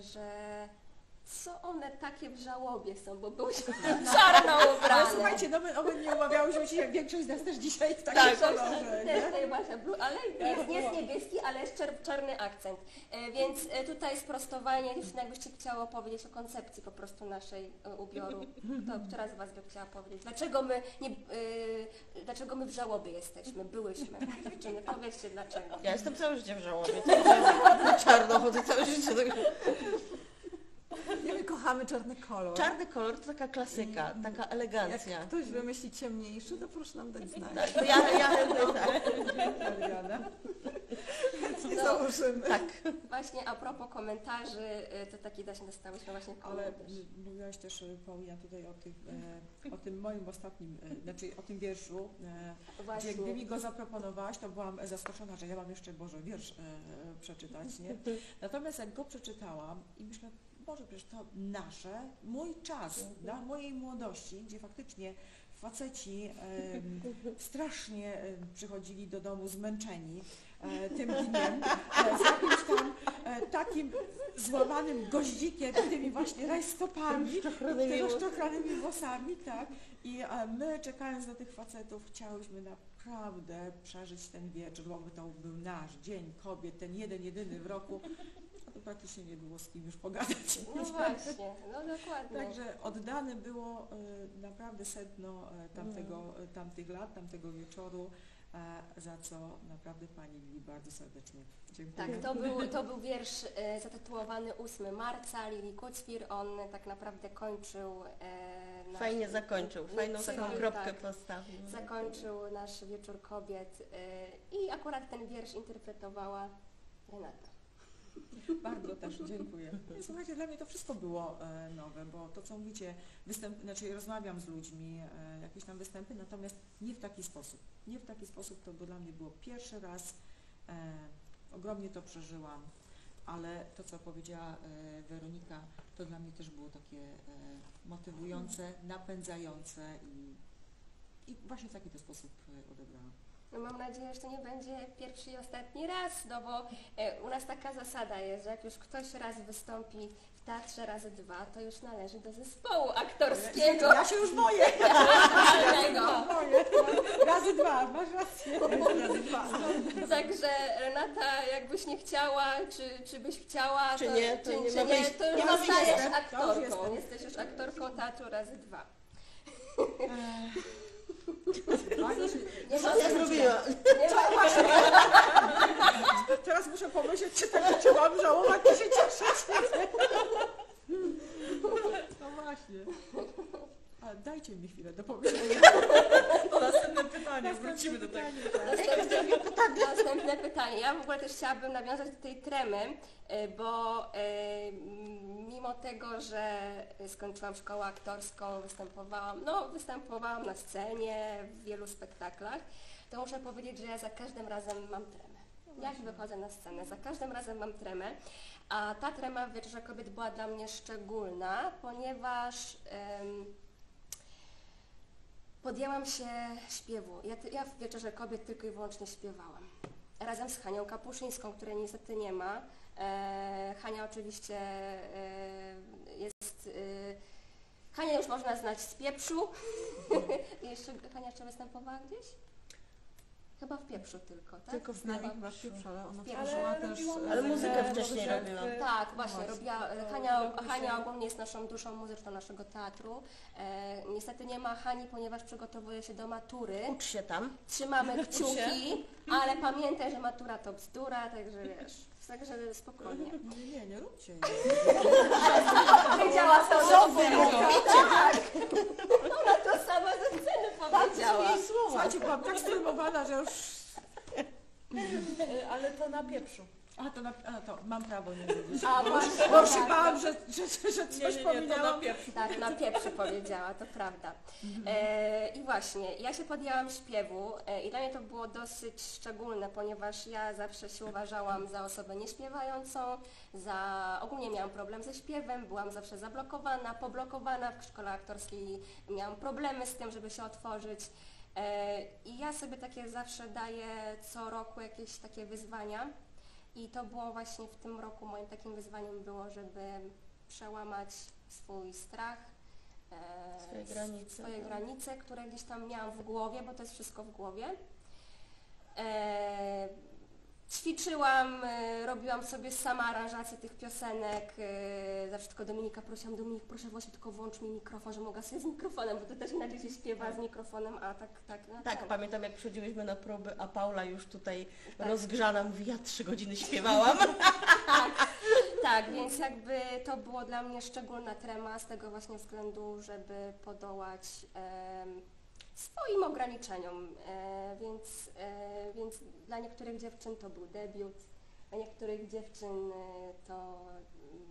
że co one takie w żałobie są, bo byłyśmy czarno ubrane. No, słuchajcie, no my nie umawiałyśmy się, jak większość z nas też dzisiaj w takim kolorze. Też najbardziej blue, ale nie jest niebieski, ale jest czarny akcent. Więc tutaj sprostowanie, jeśli jakbyście chciało powiedzieć o koncepcji po prostu naszej ubioru, to która z Was by chciała powiedzieć? Dlaczego my, dlaczego my w żałobie jesteśmy, byłyśmy? Dziewczyny, powiedzcie dlaczego. Ja jestem całe życie w żałobie, czarno chodzę całe życie. My kochamy czarny kolor. Czarny kolor to taka klasyka, taka elegancja. Jak ktoś wymyśli ciemniejszy, to proszę nam dać znać. Tak, to tak. Właśnie a propos komentarzy, to taki właśnie dostałyśmy właśnie komentarz. Ale mówiłaś też, Paulina, tutaj o tym moim ostatnim, znaczy o tym wierszu. Gdzie, gdy mi go zaproponowałaś, to byłam zaskoczona, że ja mam jeszcze, Boże, wiersz przeczytać, nie? Natomiast jak go przeczytałam i myślę, Boże, przecież to nasze, mój czas, dla mojej młodości, gdzie faktycznie faceci strasznie przychodzili do domu zmęczeni tym dniem, z jakimś tam takim złamanym goździkiem, tymi właśnie rajstopami, tymi szczochranymi włosami, tak. I my, czekając na tych facetów, chciałyśmy naprawdę przeżyć ten wieczór, bo to był nasz Dzień Kobiet, ten jeden, jedyny w roku. To praktycznie nie było z kim już pogadać. No właśnie, no dokładnie. Także oddane było naprawdę sedno tamtych lat, tamtego wieczoru, za co naprawdę Pani Lili bardzo serdecznie dziękuję. Tak, to był wiersz zatytułowany 8 marca Lili Kucfir. On tak naprawdę kończył... Fajnie zakończył, fajną taką kropkę postawił. Zakończył nasz Wieczór Kobiet i akurat ten wiersz interpretowała Renata. Bardzo też dziękuję. Słuchajcie, dla mnie to wszystko było nowe, bo to, co mówicie, znaczy rozmawiam z ludźmi, jakieś tam występy, natomiast nie w taki sposób. Nie w taki sposób, to dla mnie było pierwszy raz, ogromnie to przeżyłam, ale to, co powiedziała Weronika, to dla mnie też było takie motywujące, napędzające i właśnie w taki to sposób odebrałam. No mam nadzieję, że to nie będzie pierwszy i ostatni raz, no bo u nas taka zasada jest, że jak już ktoś raz wystąpi w Teatrze Razy Dwa, to już należy do zespołu aktorskiego. Ja się już boję. Razy dwa, masz rację. Razy dwa. Także Renata, jakbyś nie chciała, czy byś chciała, to już zostajesz aktorką. Jesteś już aktorką Teatru Razy Dwa. Teraz muszę pomyśleć, czy tak chciałam żałować, czy się cieszyć. No właśnie. A dajcie mi chwilę do pomyślenia. To następne pytanie, wrócimy do tego. Następne pytanie. Ja w ogóle też chciałabym nawiązać do tej tremy, bo mimo tego, że skończyłam szkołę aktorską, występowałam na scenie w wielu spektaklach, to muszę powiedzieć, że ja za każdym razem mam tremę. Jak wychodzę na scenę, za każdym razem mam tremę, a ta trema w Wieczorze Kobiet była dla mnie szczególna, ponieważ podjęłam się śpiewu. Ja w Wieczorze Kobiet tylko i wyłącznie śpiewałam. Razem z Hanią Kapuszyńską, której niestety nie ma. Hania oczywiście jest... Hania już można znać z Pieprzu. Jeszcze Hania jeszcze występowała gdzieś? Chyba w Pieprzu tylko, tak? Tylko w Pieprzu, ale ona tworzyła też... Ale muzykę wcześniej robiła. Tak, właśnie, robiła. Hania ogólnie jest naszą duszą muzyczną naszego teatru. Niestety nie ma Hani, ponieważ przygotowuje się do matury. Ucz się tam. Trzymamy kciuki, ale pamiętaj, że matura to bzdura, także wiesz... Także spokojnie. Nie róbcie. Powiedziała to, że tak. Ona to sama ze sceny powiedziała. Słuchajcie, byłam tak streamowana, że już... Ale to na Pieprzu. To mam prawo nie wiedzieć. Bo się bałam, że coś pominęłam. Na Pieprzu. Tak, na Pieprzu powiedziała, to prawda. I właśnie, ja się podjęłam śpiewu i dla mnie to było dosyć szczególne, ponieważ ja zawsze się uważałam za osobę nieśpiewającą, ogólnie miałam problem ze śpiewem, byłam zawsze zablokowana, poblokowana, w szkole aktorskiej miałam problemy z tym, żeby się otworzyć. I ja sobie takie zawsze daję co roku jakieś takie wyzwania. I to było właśnie w tym roku, moim takim wyzwaniem było, żeby przełamać swój strach, swoje granice, które gdzieś tam miałam w głowie, bo to jest wszystko w głowie. Ćwiczyłam, robiłam sobie sama aranżację tych piosenek. Zawsze tylko Dominika prosiłam, Dominik, proszę właśnie tylko włącz mi mikrofon, że mogę sobie z mikrofonem, bo to też inaczej się śpiewa z mikrofonem, a tak. Pamiętam, jak przychodziłyśmy na próby, a Paula już tutaj rozgrzana mówi, ja 3 godziny śpiewałam. Tak, więc jakby to było dla mnie szczególna trema z tego właśnie względu, żeby podołać swoim ograniczeniom, więc dla niektórych dziewczyn to był debiut, dla niektórych dziewczyn to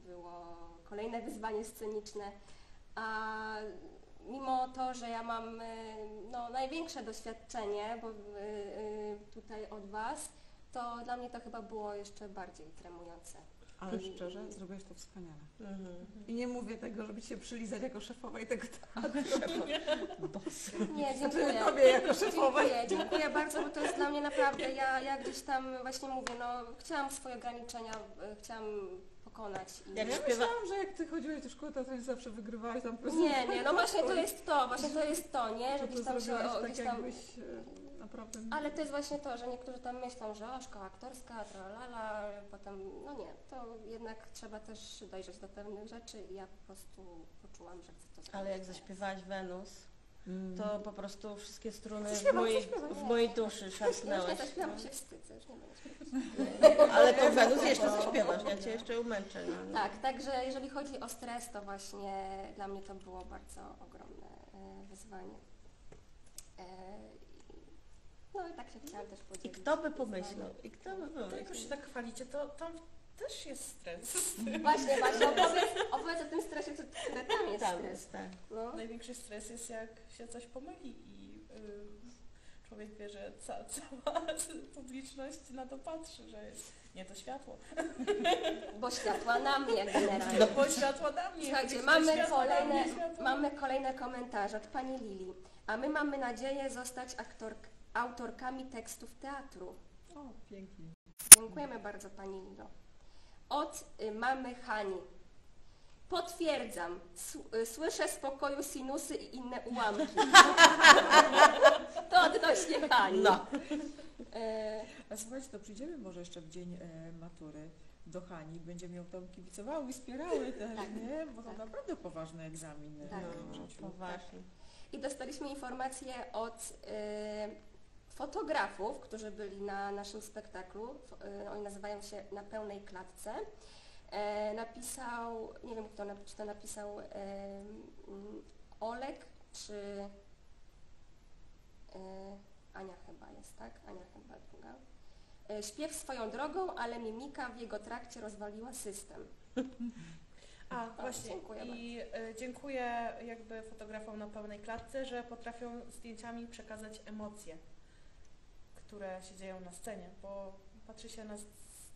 było kolejne wyzwanie sceniczne, a mimo to, że ja mam największe doświadczenie bo tutaj od Was, to dla mnie to chyba było jeszcze bardziej tremujące. Ale szczerze, zrobiłaś to wspaniale. I nie mówię tego, żeby się przylizać jako szefowej tego teatru. Nie, dziękuję. Znaczy, tobie jako szefowej. Dziękuję bardzo, bo to jest dla mnie naprawdę, ja gdzieś tam właśnie mówię, chciałam swoje ograniczenia, chciałam pokonać. Ja myślałam, że jak ty chodziłeś do szkoły, to nie zawsze wygrywałaś tam prezenty. Nie, właśnie to jest to, nie? Że gdzieś tam się ale to jest właśnie to, że niektórzy tam myślą, że szkoła aktorska, tralala, potem, nie, to jednak trzeba też dojrzeć do pewnych rzeczy i ja po prostu poczułam, że chcę to zrobić. Ale jak zaśpiewałaś Wenus, to po prostu wszystkie struny w mojej duszy szarpnęłaś. Ja zaśpiewam, bo się wstydzę, już nie będę. Ale to Wenus jeszcze zaśpiewasz, ja Cię jeszcze umęczę. Tak, także jeżeli chodzi o stres, to właśnie dla mnie to było bardzo ogromne wyzwanie. No i tak się chciałam też podzielić. I kto by pomyślał? Jak już się tak chwalicie, to tam też jest stres. Właśnie, opowiedz o tym stresie, który tam jest stres. Tak. No. Największy stres jest, jak się coś pomyli i człowiek wie, że cała publiczność na to patrzy, że jest nie to światło. Bo światła na mnie generalnie. Bo światła na mnie. Słuchajcie, mamy kolejne komentarze od pani Lili. A my mamy nadzieję zostać autorkami tekstów teatru. O, pięknie. Dziękujemy bardzo, Pani Lilo. Od mamy Hani. Potwierdzam, słyszę z pokoju sinusy i inne ułamki. To odnośnie Hani. No. A słuchajcie, to przyjdziemy może jeszcze w dzień matury do Hani. Będziemy ją tam kibicowały i wspierały też, tak, nie? Bo to tak, naprawdę poważny egzamin. Tak, no, poważny. I dostaliśmy informację od fotografów, którzy byli na naszym spektaklu. Oni nazywają się Na pełnej klatce. Napisał, nie wiem kto, czy to napisał Olek, czy Ania chyba jest, tak? Ania chyba druga. Śpiew swoją drogą, ale mimika w jego trakcie rozwaliła system. A właśnie, dziękuję jakby fotografom Na pełnej klatce, że potrafią zdjęciami przekazać emocje, które się dzieją na scenie, bo patrzy się na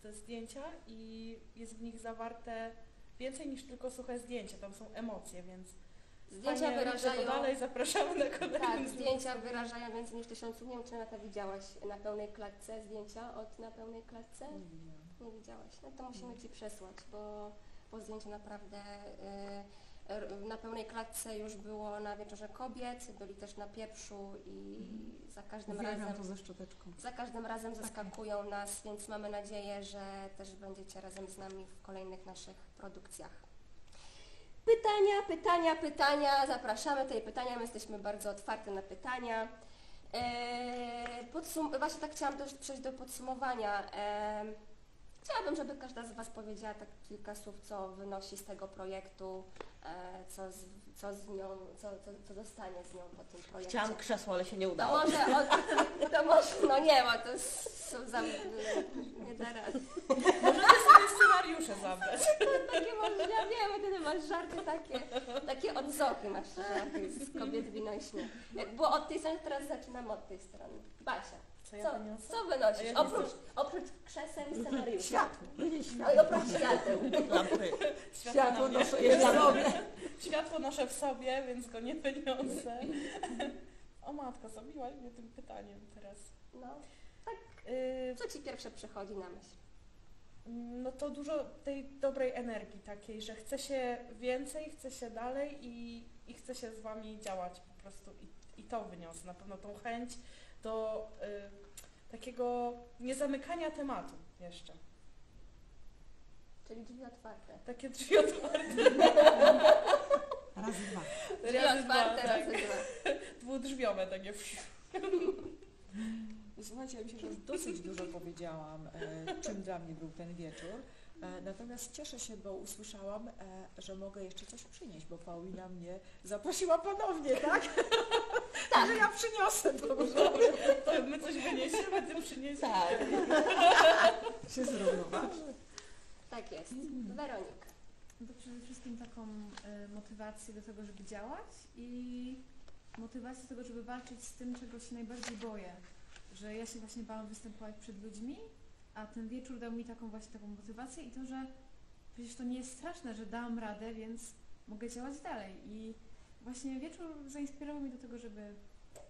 te zdjęcia i jest w nich zawarte więcej niż tylko suche zdjęcia, tam są emocje, więc zdjęcia wyrażają dalej, zapraszamy na kolejne. Tak, zdjęcia wyrażają więcej niż 1000, nie wiem czy Renata widziałaś Na pełnej klatce, zdjęcia od Na pełnej klatce? Nie, nie widziałaś, no to musimy Ci przesłać, bo zdjęcia naprawdę, Na pełnej klatce już było na Wieczorze Kobiet, byli też na Pieprzu i za każdym razem zaskakują nas, więc mamy nadzieję, że też będziecie razem z nami w kolejnych naszych produkcjach. Pytania, zapraszamy tutaj pytania, my jesteśmy bardzo otwarte na pytania. Właśnie tak chciałam przejść do podsumowania. Chciałabym, żeby każda z Was powiedziała tak kilka słów, co wynosi z tego projektu, co zostanie z nią po tym projekcie. Chciałam krzesło, ale się nie udało. Nie da rady. Możemy sobie scenariusze zabrać. Takie może, ja wiem, ty masz żarty takie odzochy masz żarty z kobiet, wino i śmiech. Jak było od tej strony, teraz zaczynam od tej strony. Basia. Co wynosisz? Ja oprócz krzeseł i scenariusza. Światło. Oprócz świateł. Światło noszę w sobie, więc go nie wyniosę. O matko, zabiłaś mnie tym pytaniem teraz. No, tak. Co Ci pierwsze przychodzi na myśl? No to dużo tej dobrej energii takiej, że chce się więcej, chce się dalej i chce się z Wami działać po prostu. I to wyniosę na pewno, tą chęć do takiego niezamykania tematu jeszcze. Czyli drzwi otwarte. Takie drzwi otwarte. Razy dwa. Drzwi otwarte, tak. Razy dwa. Dwudrzwiowe takie. Słuchajcie, ja myślę, że już dosyć dużo powiedziałam, czym dla mnie był ten wieczór. Natomiast cieszę się, bo usłyszałam, że mogę jeszcze coś przynieść, bo Paulina mnie zaprosiła ponownie, tak? Także ja przyniosę to. To my coś wyniesiemy, ty przyniesiemy. Tak. Się zrównoważy. Tak jest. Weronika. To przede wszystkim taką motywację do tego, żeby działać i motywację do tego, żeby walczyć z tym, czego się najbardziej boję. Że ja się właśnie bałam występować przed ludźmi, a ten wieczór dał mi taką właśnie taką motywację i to, że przecież to nie jest straszne, że dałam radę, więc mogę działać dalej. I właśnie wieczór zainspirował mnie do tego, żeby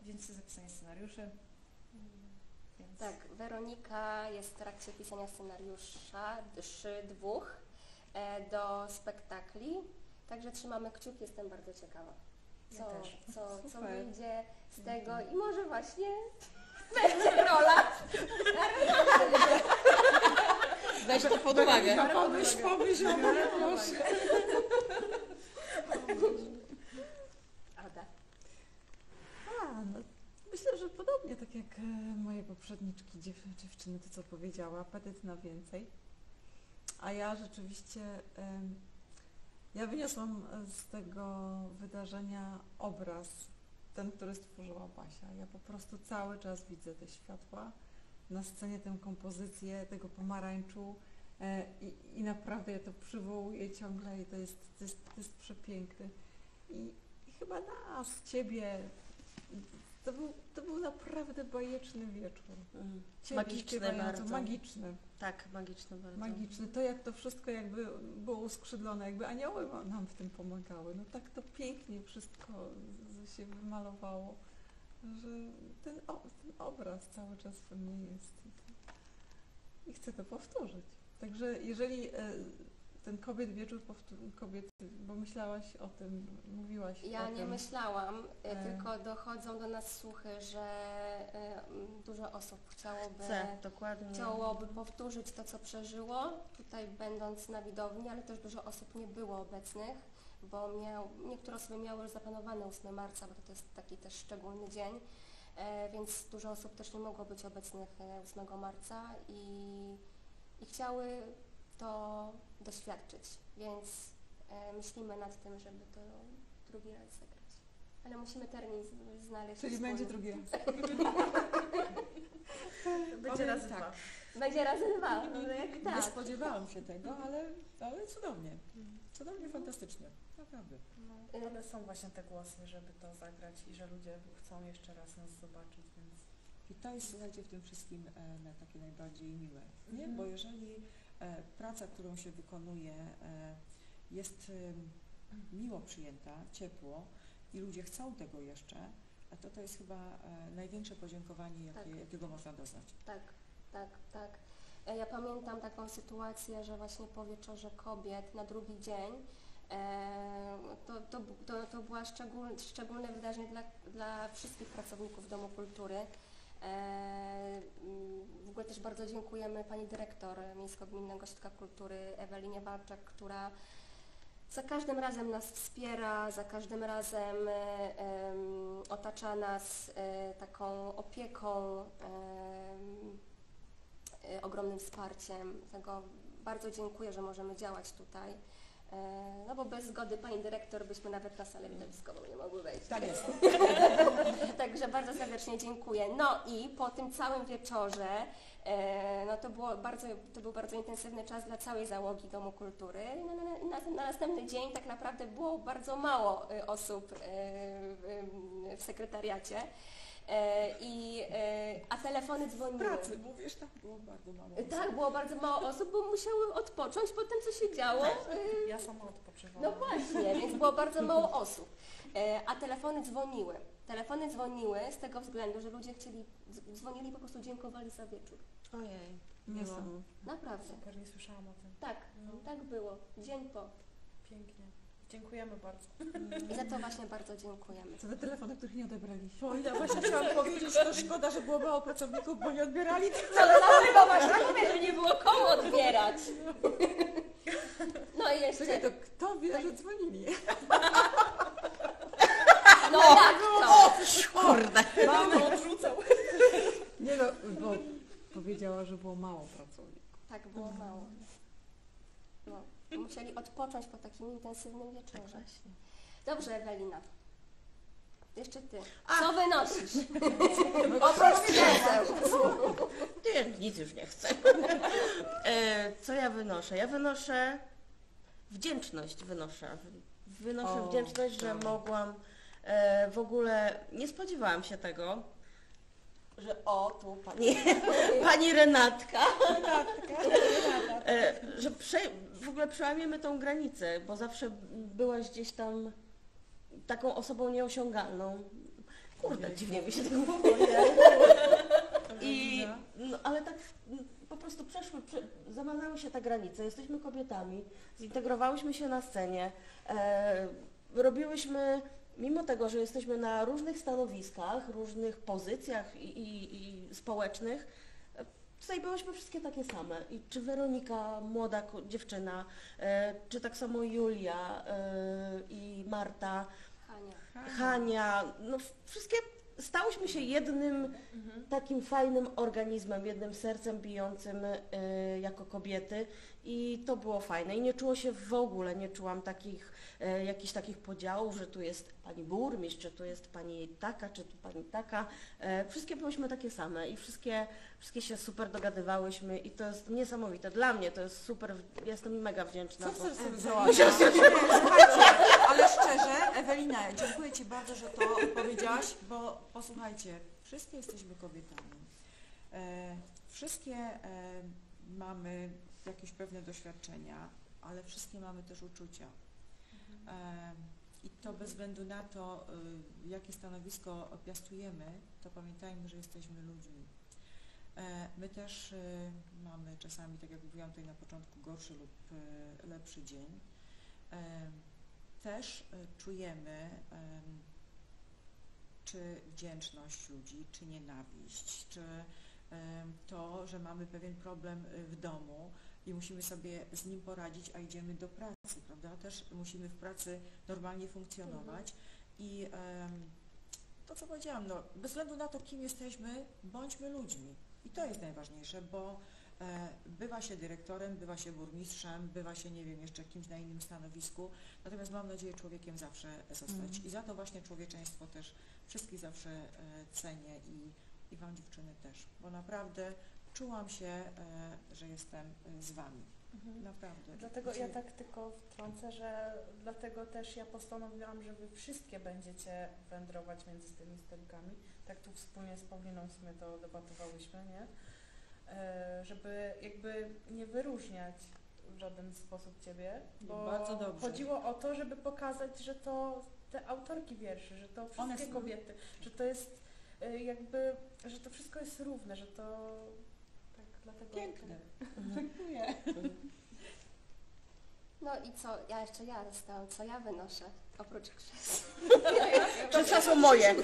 wziąć się za pisanie scenariuszy. Więc... Tak, Weronika jest w trakcie pisania scenariusza 2 do spektakli, także trzymamy kciuki, jestem bardzo ciekawa, co wyjdzie z tego i może właśnie będzie rola. Weź to pod uwagę. Pomyśl o mnie, proszę. No, myślę, że podobnie tak jak moje poprzedniczki dziewczyny, to co powiedziała, apetyt na więcej. A ja rzeczywiście, ja wyniosłam z tego wydarzenia obraz, ten, który stworzyła Basia. Ja po prostu cały czas widzę te światła na scenie, tę kompozycję, tego pomarańczu i naprawdę ja to przywołuję ciągle i to jest przepiękne. I chyba nas, Ciebie, to był naprawdę bajeczny wieczór. Magiczny bardzo. Magiczny. Tak, magiczny bardzo. Magiczny. To jak to wszystko jakby było uskrzydlone, jakby anioły nam w tym pomagały. No tak to pięknie wszystko się wymalowało. że ten obraz cały czas we mnie jest i chcę to powtórzyć. Także jeżeli ten kobiet wieczór, bo myślałaś o tym, mówiłaś o tym. Ja nie myślałam, tylko dochodzą do nas słuchy, że dużo osób chciałoby powtórzyć to, co przeżyło, tutaj będąc na widowni, ale też dużo osób nie było obecnych, bo niektóre osoby miały już zaplanowane 8 marca, bo to jest taki też szczególny dzień, więc dużo osób też nie mogło być obecnych 8 marca i chciały to doświadczyć, więc myślimy nad tym, żeby to drugi raz zagrać. Ale musimy termin znaleźć. Czyli będzie drugi raz. Będzie razy tak. Dwa. Będzie razy dwa. Tak. Nie spodziewałam się tego, ale cudownie. Cudownie, fantastycznie. Naprawdę. No, ale są właśnie te głosy, żeby to zagrać i że ludzie chcą jeszcze raz nas zobaczyć, więc... I to jest, słuchajcie, w tym wszystkim takie najbardziej miłe, nie? Bo jeżeli praca, którą się wykonuje, jest miło przyjęta, ciepło i ludzie chcą tego jeszcze, a to jest chyba największe podziękowanie, jakiego można doznać. Tak. Ja pamiętam taką sytuację, że właśnie po wieczorze kobiet na drugi dzień to było szczególne wydarzenie dla wszystkich pracowników Domu Kultury. W ogóle też bardzo dziękujemy pani dyrektor Miejsko-Gminnego Ośrodka Kultury Ewelinie Walczak, która za każdym razem nas wspiera, za każdym razem otacza nas taką opieką, ogromnym wsparciem. Tego bardzo dziękuję, że możemy działać tutaj. No bo bez zgody pani dyrektor byśmy nawet na salę widowiskową nie mogły wejść. Tak jest. Także bardzo serdecznie dziękuję. No i po tym całym wieczorze, no to był bardzo intensywny czas dla całej załogi Domu Kultury. Na następny dzień tak naprawdę było bardzo mało osób w sekretariacie. A telefony dzwoniły. Pracy, mówisz, tak było bardzo mało osób. Tak, było bardzo mało osób, bo musiały odpocząć po tym, co się działo. Ja sama odpoczywałam. No właśnie, więc było bardzo mało osób. A telefony dzwoniły. Telefony dzwoniły z tego względu, że ludzie dzwonili i po prostu dziękowali za wieczór. Ojej, nie są. Naprawdę. Super, nie słyszałam o tym. Tak, tak było. Dzień po. Pięknie. Dziękujemy bardzo. I za to właśnie bardzo dziękujemy. Za te telefony, których nie odebraliśmy. O, ja właśnie chciałam powiedzieć, że to szkoda, że było mało pracowników, bo nie odbierali. Bo właśnie mówię, że nie było komu odbierać. No i jeszcze... Czekaj, to kto wie, że dzwonili? No jak to? Kurde. Mamo odrzucał. Nie no, bo powiedziała, że było mało pracowników. Tak, było mało. No. Musieli odpocząć po takim intensywnym wieczorze. Tak, dobrze, Ewelina. Jeszcze ty. Co wynosisz? Oprócz krzeseł. Nic już nie chcę. Co ja wynoszę? Ja wynoszę wdzięczność. Wynoszę wdzięczność, że mogłam... w ogóle nie spodziewałam się tego, że tu pani Renatka. Że w ogóle przełamiemy tą granicę, bo zawsze byłaś gdzieś tam taką osobą nieosiągalną. Kurde, dziwnie mi się tego mówi. Ale tak po prostu zamazała się ta granica. Jesteśmy kobietami, zintegrowałyśmy się na scenie, robiłyśmy, mimo tego, że jesteśmy na różnych stanowiskach, różnych pozycjach i społecznych, tutaj byłyśmy wszystkie takie same. I czy Weronika, młoda dziewczyna, czy tak samo Julia i Marta, Hania, no wszystkie stałyśmy się jednym takim fajnym organizmem, jednym sercem bijącym jako kobiety i to było fajne. I nie czuło się w ogóle, nie czułam jakichś takich podziałów, że tu jest pani burmistrz, czy tu jest pani taka, czy tu pani taka. Wszystkie byłyśmy takie same i wszystkie się super dogadywałyśmy i to jest niesamowite. Dla mnie to jest super, jestem mega wdzięczna. Co chcesz sobie załatwić? Ale szczerze, Ewelina, dziękuję Ci bardzo, że to powiedziałaś, bo posłuchajcie, wszystkie jesteśmy kobietami. Wszystkie mamy jakieś pewne doświadczenia, ale wszystkie mamy też uczucia. I to bez względu na to, jakie stanowisko piastujemy, to pamiętajmy, że jesteśmy ludźmi. My też mamy czasami, tak jak mówiłam tutaj na początku, gorszy lub lepszy dzień. Też czujemy czy wdzięczność ludzi, czy nienawiść, czy to, że mamy pewien problem w domu i musimy sobie z nim poradzić, a idziemy do pracy, prawda? Też musimy w pracy normalnie funkcjonować i to, co powiedziałam, no, bez względu na to, kim jesteśmy, bądźmy ludźmi. I to jest najważniejsze, bo bywa się dyrektorem, bywa się burmistrzem, bywa się, nie wiem, jeszcze kimś na innym stanowisku, natomiast mam nadzieję człowiekiem zawsze zostać. I za to właśnie człowieczeństwo też wszystkich zawsze cenię i Wam, dziewczyny, też, bo naprawdę czułam się, że jestem z Wami. Naprawdę. Dlatego ja tak tylko wtrącę, że dlatego też ja postanowiłam, że Wy wszystkie będziecie wędrować między tymi sterykami. Tak tu wspólnie z Pauliną w sumie to debatowałyśmy, nie? Żeby jakby nie wyróżniać w żaden sposób Ciebie, bo chodziło o to, żeby pokazać, że to te autorki wierszy, że to wszystkie kobiety, że to jest jakby, że to wszystko jest równe, że to... Dlatego piękne. Dziękuję. No i co? Ja jeszcze zostałam. Co ja wynoszę? Oprócz krzesła. Krzesła są moje.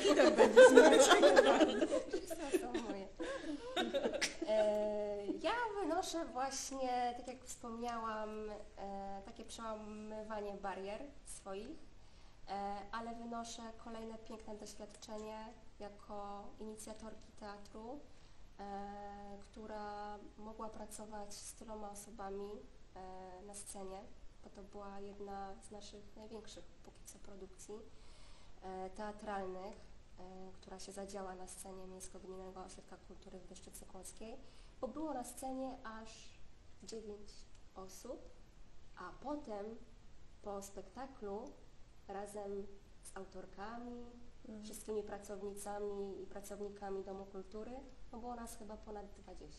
Ja wynoszę właśnie, tak jak wspomniałam, takie przełamywanie barier swoich, ale wynoszę kolejne piękne doświadczenie jako inicjatorki teatru, która mogła pracować z tyloma osobami na scenie, bo to była jedna z naszych największych póki co produkcji teatralnych, która się zadziała na scenie Miejsko-Gminnego Ośrodka Kultury w Bystrzycy Kłodzkiej, bo było na scenie aż 9 osób, a potem po spektaklu razem z autorkami, wszystkimi pracownicami i pracownikami Domu Kultury, no było nas chyba ponad 20.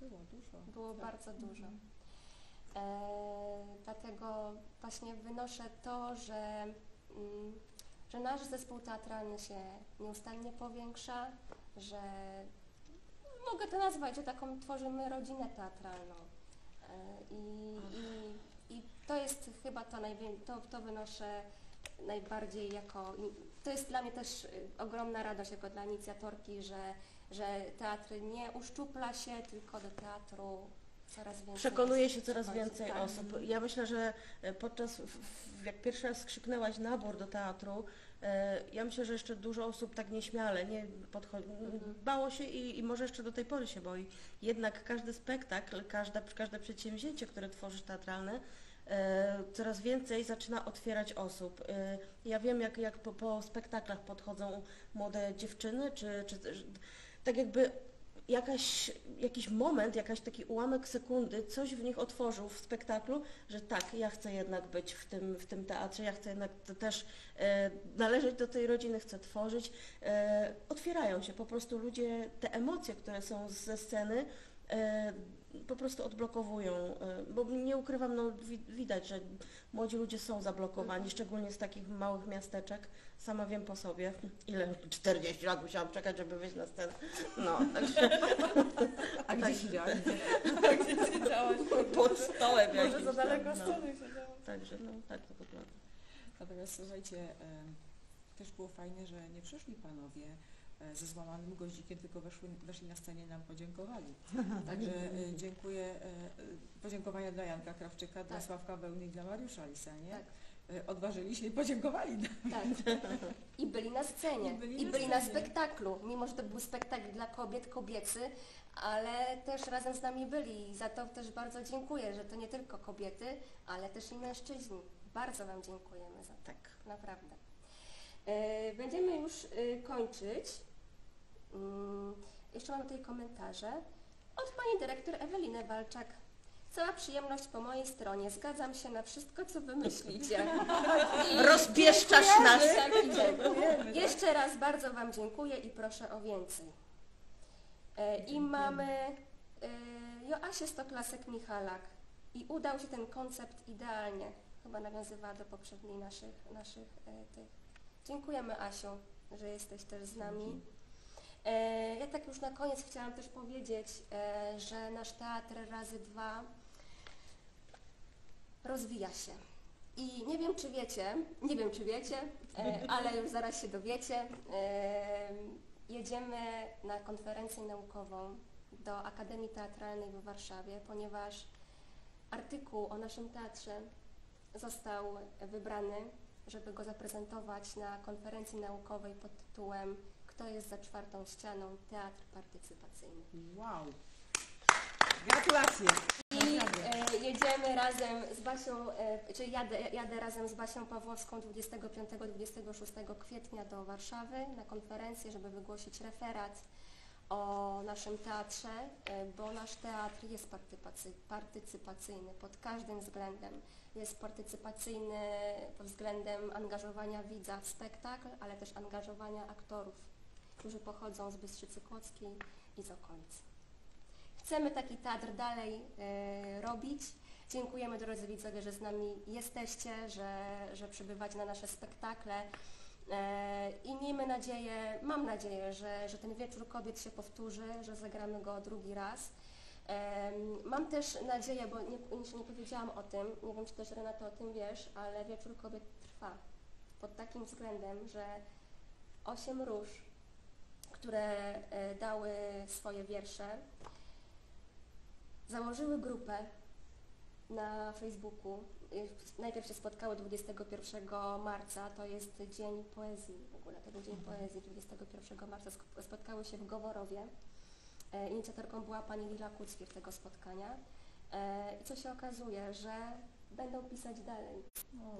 Było dużo. Było tak. Bardzo dużo. Dlatego właśnie wynoszę to, że nasz zespół teatralny się nieustannie powiększa, że mogę to nazwać, że taką tworzymy rodzinę teatralną. I to jest chyba to największe, to wynoszę najbardziej jako, to jest dla mnie też ogromna radość jako dla inicjatorki, że teatr nie uszczupla się, tylko do teatru coraz więcej. Przekonuje się coraz więcej osób. Ja myślę, że podczas, jak pierwszy raz skrzyknęłaś nabór do teatru, ja myślę, że jeszcze dużo osób tak nieśmiale nie podchodzi, bało się i może jeszcze do tej pory się boi. Jednak każdy spektakl, każde przedsięwzięcie, które tworzysz teatralne, coraz więcej zaczyna otwierać osób. Ja wiem, jak po spektaklach podchodzą młode dziewczyny, czy tak jakby jakiś moment, taki ułamek sekundy coś w nich otworzył w spektaklu, że tak, ja chcę jednak być w tym teatrze, ja chcę jednak też należeć do tej rodziny, chcę tworzyć. Otwierają się po prostu ludzie, te emocje, które są ze sceny, po prostu odblokowują, bo nie ukrywam, no widać, że młodzi ludzie są zablokowani, szczególnie z takich małych miasteczek. Sama wiem po sobie, ile 40 lat musiałam czekać, żeby wyjść na scenę. No, także... A gdzie siedziałaś? Pod stołem jakimś. Może za daleko od sceny siedziałam. Także, no, tak to wygląda. Natomiast słuchajcie, też było fajnie, że nie przyszli panowie ze złamanym goździkiem, tylko weszli na scenie i nam podziękowali. Także dziękuję. Podziękowania dla Janka Krawczyka, dla Sławka Wełny i dla Mariusza Lisa, nie? Tak. Odważyli się i podziękowali. Tak. I byli na scenie. I byli na spektaklu. Mimo że to był spektakl dla kobiet, kobiecy, ale też razem z nami byli. I za to też bardzo dziękuję, że to nie tylko kobiety, ale też i mężczyźni. Bardzo Wam dziękujemy za to. Tak. Naprawdę. Będziemy już kończyć. Jeszcze mam tutaj komentarze. Od Pani Dyrektor Eweliny Walczak. Cała przyjemność po mojej stronie. Zgadzam się na wszystko, co wymyślicie. Rozpieszczasz nas. Jeszcze raz bardzo Wam dziękuję i proszę o więcej. I mamy Joasię Stoklasek-Michalak. I udał się ten koncept idealnie. chyba nawiązywała do poprzednich naszych tych. Dziękujemy, Asiu, że jesteś też z nami. Ja tak już na koniec chciałam też powiedzieć, że nasz Teatr Razy Dwa rozwija się. I nie wiem czy wiecie, ale już zaraz się dowiecie. Jedziemy na konferencję naukową do Akademii Teatralnej w Warszawie, ponieważ artykuł o naszym teatrze został wybrany, żeby go zaprezentować na konferencji naukowej pod tytułem "Kto jest za czwartą ścianą? Teatr partycypacyjny". Wow! Gratulacje! I jedziemy razem z Basią, czyli jadę razem z Basią Pawłowską 25-26 kwietnia do Warszawy na konferencję, żeby wygłosić referat o naszym teatrze, bo nasz teatr jest partycypacyjny pod każdym względem. Jest partycypacyjny pod względem angażowania widza w spektakl, ale też angażowania aktorów, którzy pochodzą z Bystrzycy Kłodzkiej i z okolic. Chcemy taki teatr dalej robić. Dziękujemy, drodzy widzowie, że z nami jesteście, że przybywacie na nasze spektakle. I miejmy nadzieję, mam nadzieję, że ten Wieczór Kobiet się powtórzy, że zagramy go drugi raz. Mam też nadzieję, bo nie powiedziałam o tym, nie wiem, czy też Renata o tym wiesz, ale Wieczór Kobiet trwa pod takim względem, że 8 róż, które dały swoje wiersze, założyły grupę na Facebooku. Najpierw się spotkały 21 marca, to jest Dzień Poezji, w ogóle to był Dzień Poezji, 21 marca spotkały się w Goworowie. Inicjatorką była pani Lila Kucfir tego spotkania. I co się okazuje, że będą pisać dalej,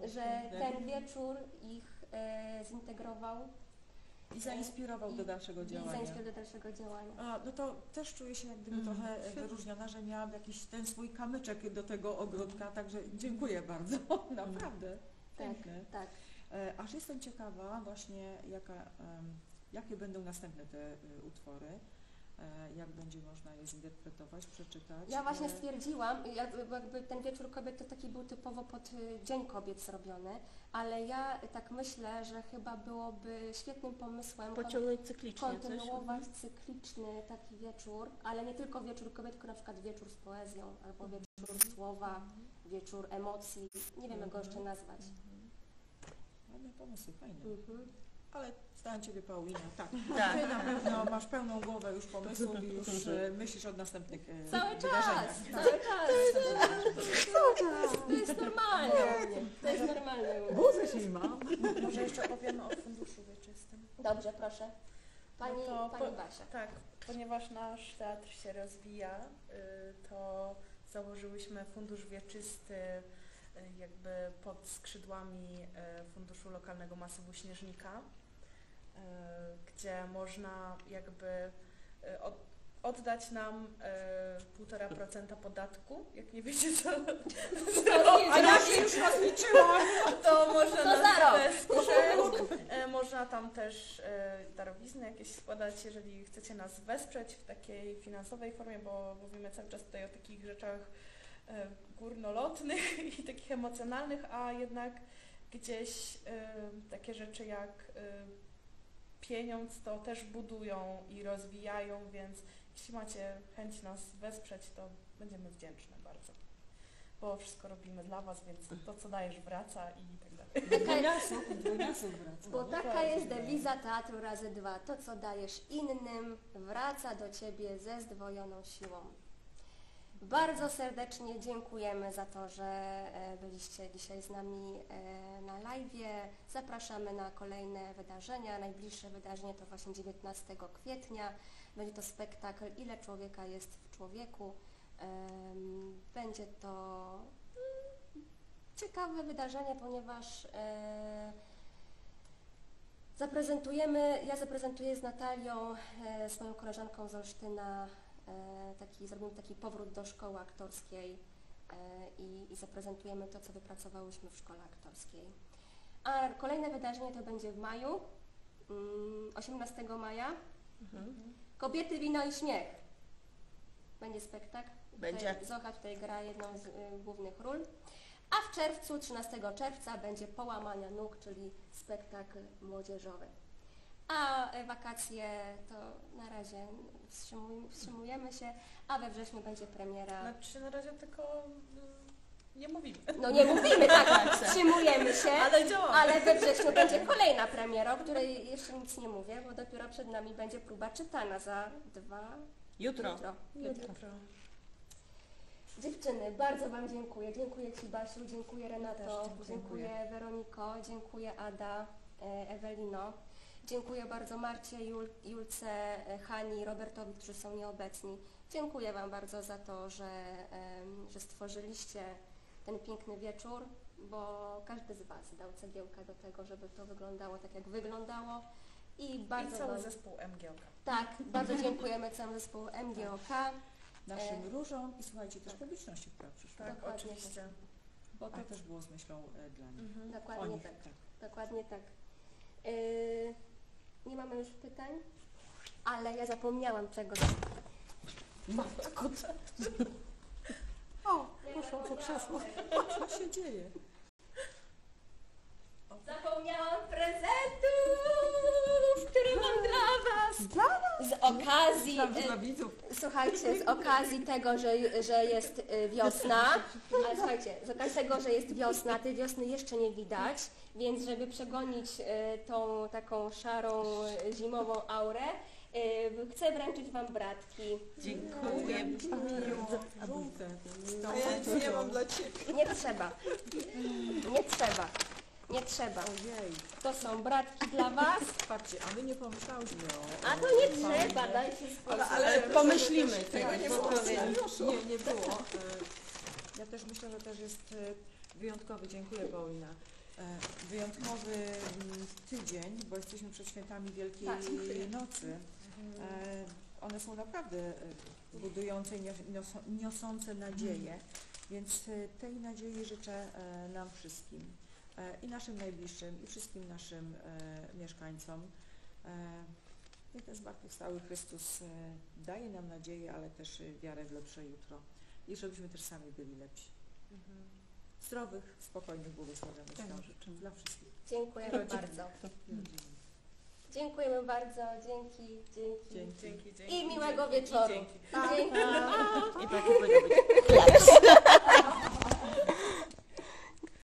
że ten wieczór ich zintegrował i zainspirował do dalszego działania. A, no to też czuję się jak gdyby trochę wyróżniona, że miałam jakiś ten swój kamyczek do tego ogródka, także dziękuję bardzo, naprawdę. Piękne. Tak, tak. Aż jestem ciekawa właśnie, jakie będą następne te utwory, jak będzie można je zinterpretować, przeczytać. Ja właśnie stwierdziłam, jakby ten Wieczór Kobiet to taki był typowo pod Dzień Kobiet zrobiony, ale ja tak myślę, że chyba byłoby świetnym pomysłem kontynuować cykliczny taki wieczór, ale nie tylko Wieczór Kobiet, tylko na przykład wieczór z poezją, albo wieczór słowa, wieczór emocji, nie wiem jak go jeszcze nazwać. Ładne pomysły, fajne. Ale zdałam Ciebie, Paulina, tak. Ty na pewno masz pełną głowę już pomysłów i już myślisz od następnych cały czas. To jest normalne. Budzę się i mam. Może jeszcze powiemy o Funduszu Wieczystym. Dobrze, proszę. Pani Basia. Tak, ponieważ nasz teatr się rozwija, to założyłyśmy Fundusz Wieczysty jakby pod skrzydłami Funduszu Lokalnego Masywu Śnieżnika, gdzie można jakby oddać nam 1,5% podatku, jak nie wiecie co. A ja się już rozliczyłam! To można można tam też darowizny jakieś składać, jeżeli chcecie nas wesprzeć w takiej finansowej formie, bo mówimy cały czas tutaj o takich rzeczach górnolotnych i takich emocjonalnych, a jednak gdzieś takie rzeczy jak pieniądz to też budują i rozwijają, więc jeśli macie chęć nas wesprzeć, to będziemy wdzięczne bardzo, bo wszystko robimy dla Was, więc to co dajesz wraca i tak dalej. Bo taka jest dewiza Teatru Razy Dwa, to co dajesz innym wraca do Ciebie ze zdwojoną siłą. Bardzo serdecznie dziękujemy za to, że byliście dzisiaj z nami na live'ie. Zapraszamy na kolejne wydarzenia. Najbliższe wydarzenie to właśnie 19 kwietnia. Będzie to spektakl "Ile człowieka jest w człowieku". Będzie to ciekawe wydarzenie, ponieważ ja zaprezentuję z Natalią, swoją koleżanką z Olsztyna, zrobimy taki powrót do szkoły aktorskiej i zaprezentujemy to, co wypracowałyśmy w szkole aktorskiej. A kolejne wydarzenie to będzie w maju, 18 maja. Kobiety, wino i śmiech. Będzie spektakl. Będzie. Zocha tutaj gra jedną z głównych ról. a w czerwcu, 13 czerwca, będzie Połamania Nóg, czyli spektakl młodzieżowy. A wakacje to na razie wstrzymujemy się, a we wrześniu będzie premiera. Znaczy na razie tylko nie mówimy. No nie mówimy, tak, wstrzymujemy się, ale we wrześniu będzie kolejna premiera, o której jeszcze nic nie mówię, bo dopiero przed nami będzie próba czytana za jutro. Dziewczyny, bardzo Wam dziękuję. Dziękuję Ci, Basiu, dziękuję Renato, dziękuję Weroniko, dziękuję Ada, Ewelino. Dziękuję bardzo Marcie, Julce, Hani, Robertowi, którzy są nieobecni. Dziękuję Wam bardzo za to, że stworzyliście ten piękny wieczór, bo każdy z Was dał cegiełkę do tego, żeby to wyglądało tak, jak wyglądało. I cały zespół MGOK. Tak, bardzo dziękujemy całemu zespołu MGOK. Naszym różom i słuchajcie, też publiczności, która przyszła. Tak, oczywiście. Tak. Bo to też było z myślą dla nich. Dokładnie tak. Dokładnie tak. Nie mamy już pytań, ale ja zapomniałam czegoś. Matko, o, proszę o krzesło. Co się dzieje? Zapomniałam prezentów, które mam dla Was. Dla nas? Z okazji, słuchajcie, z okazji tego, że jest wiosna, ale słuchajcie, z okazji tego, że jest wiosna, tej wiosny jeszcze nie widać, więc żeby przegonić tą taką szarą, zimową aurę, chcę wręczyć Wam bratki. Dziękuję. Ja nie mam dla Ciebie. Nie trzeba. Nie trzeba. To są bratki dla Was. Patrzcie, a my nie pomyślałyśmy o... A to nie trzeba, dajcie spokój. Ale pomyślimy. Tego nie było. Nie było. Ja też myślę, że też jest wyjątkowy, dziękuję Paulina, wyjątkowy tydzień, bo jesteśmy przed świętami Wielkiej Nocy. One są naprawdę budujące i niosące nadzieję, więc tej nadziei życzę nam wszystkim. I naszym najbliższym, i wszystkim naszym mieszkańcom. I ten zmartwychwstały Chrystus daje nam nadzieję, ale też wiarę w lepsze jutro. I żebyśmy też sami byli lepsi. Zdrowych, spokojnych, błogosławionych świąt życzę dla wszystkich. Dziękujemy bardzo. Dzięki. I miłego wieczoru. I dzięki. I tak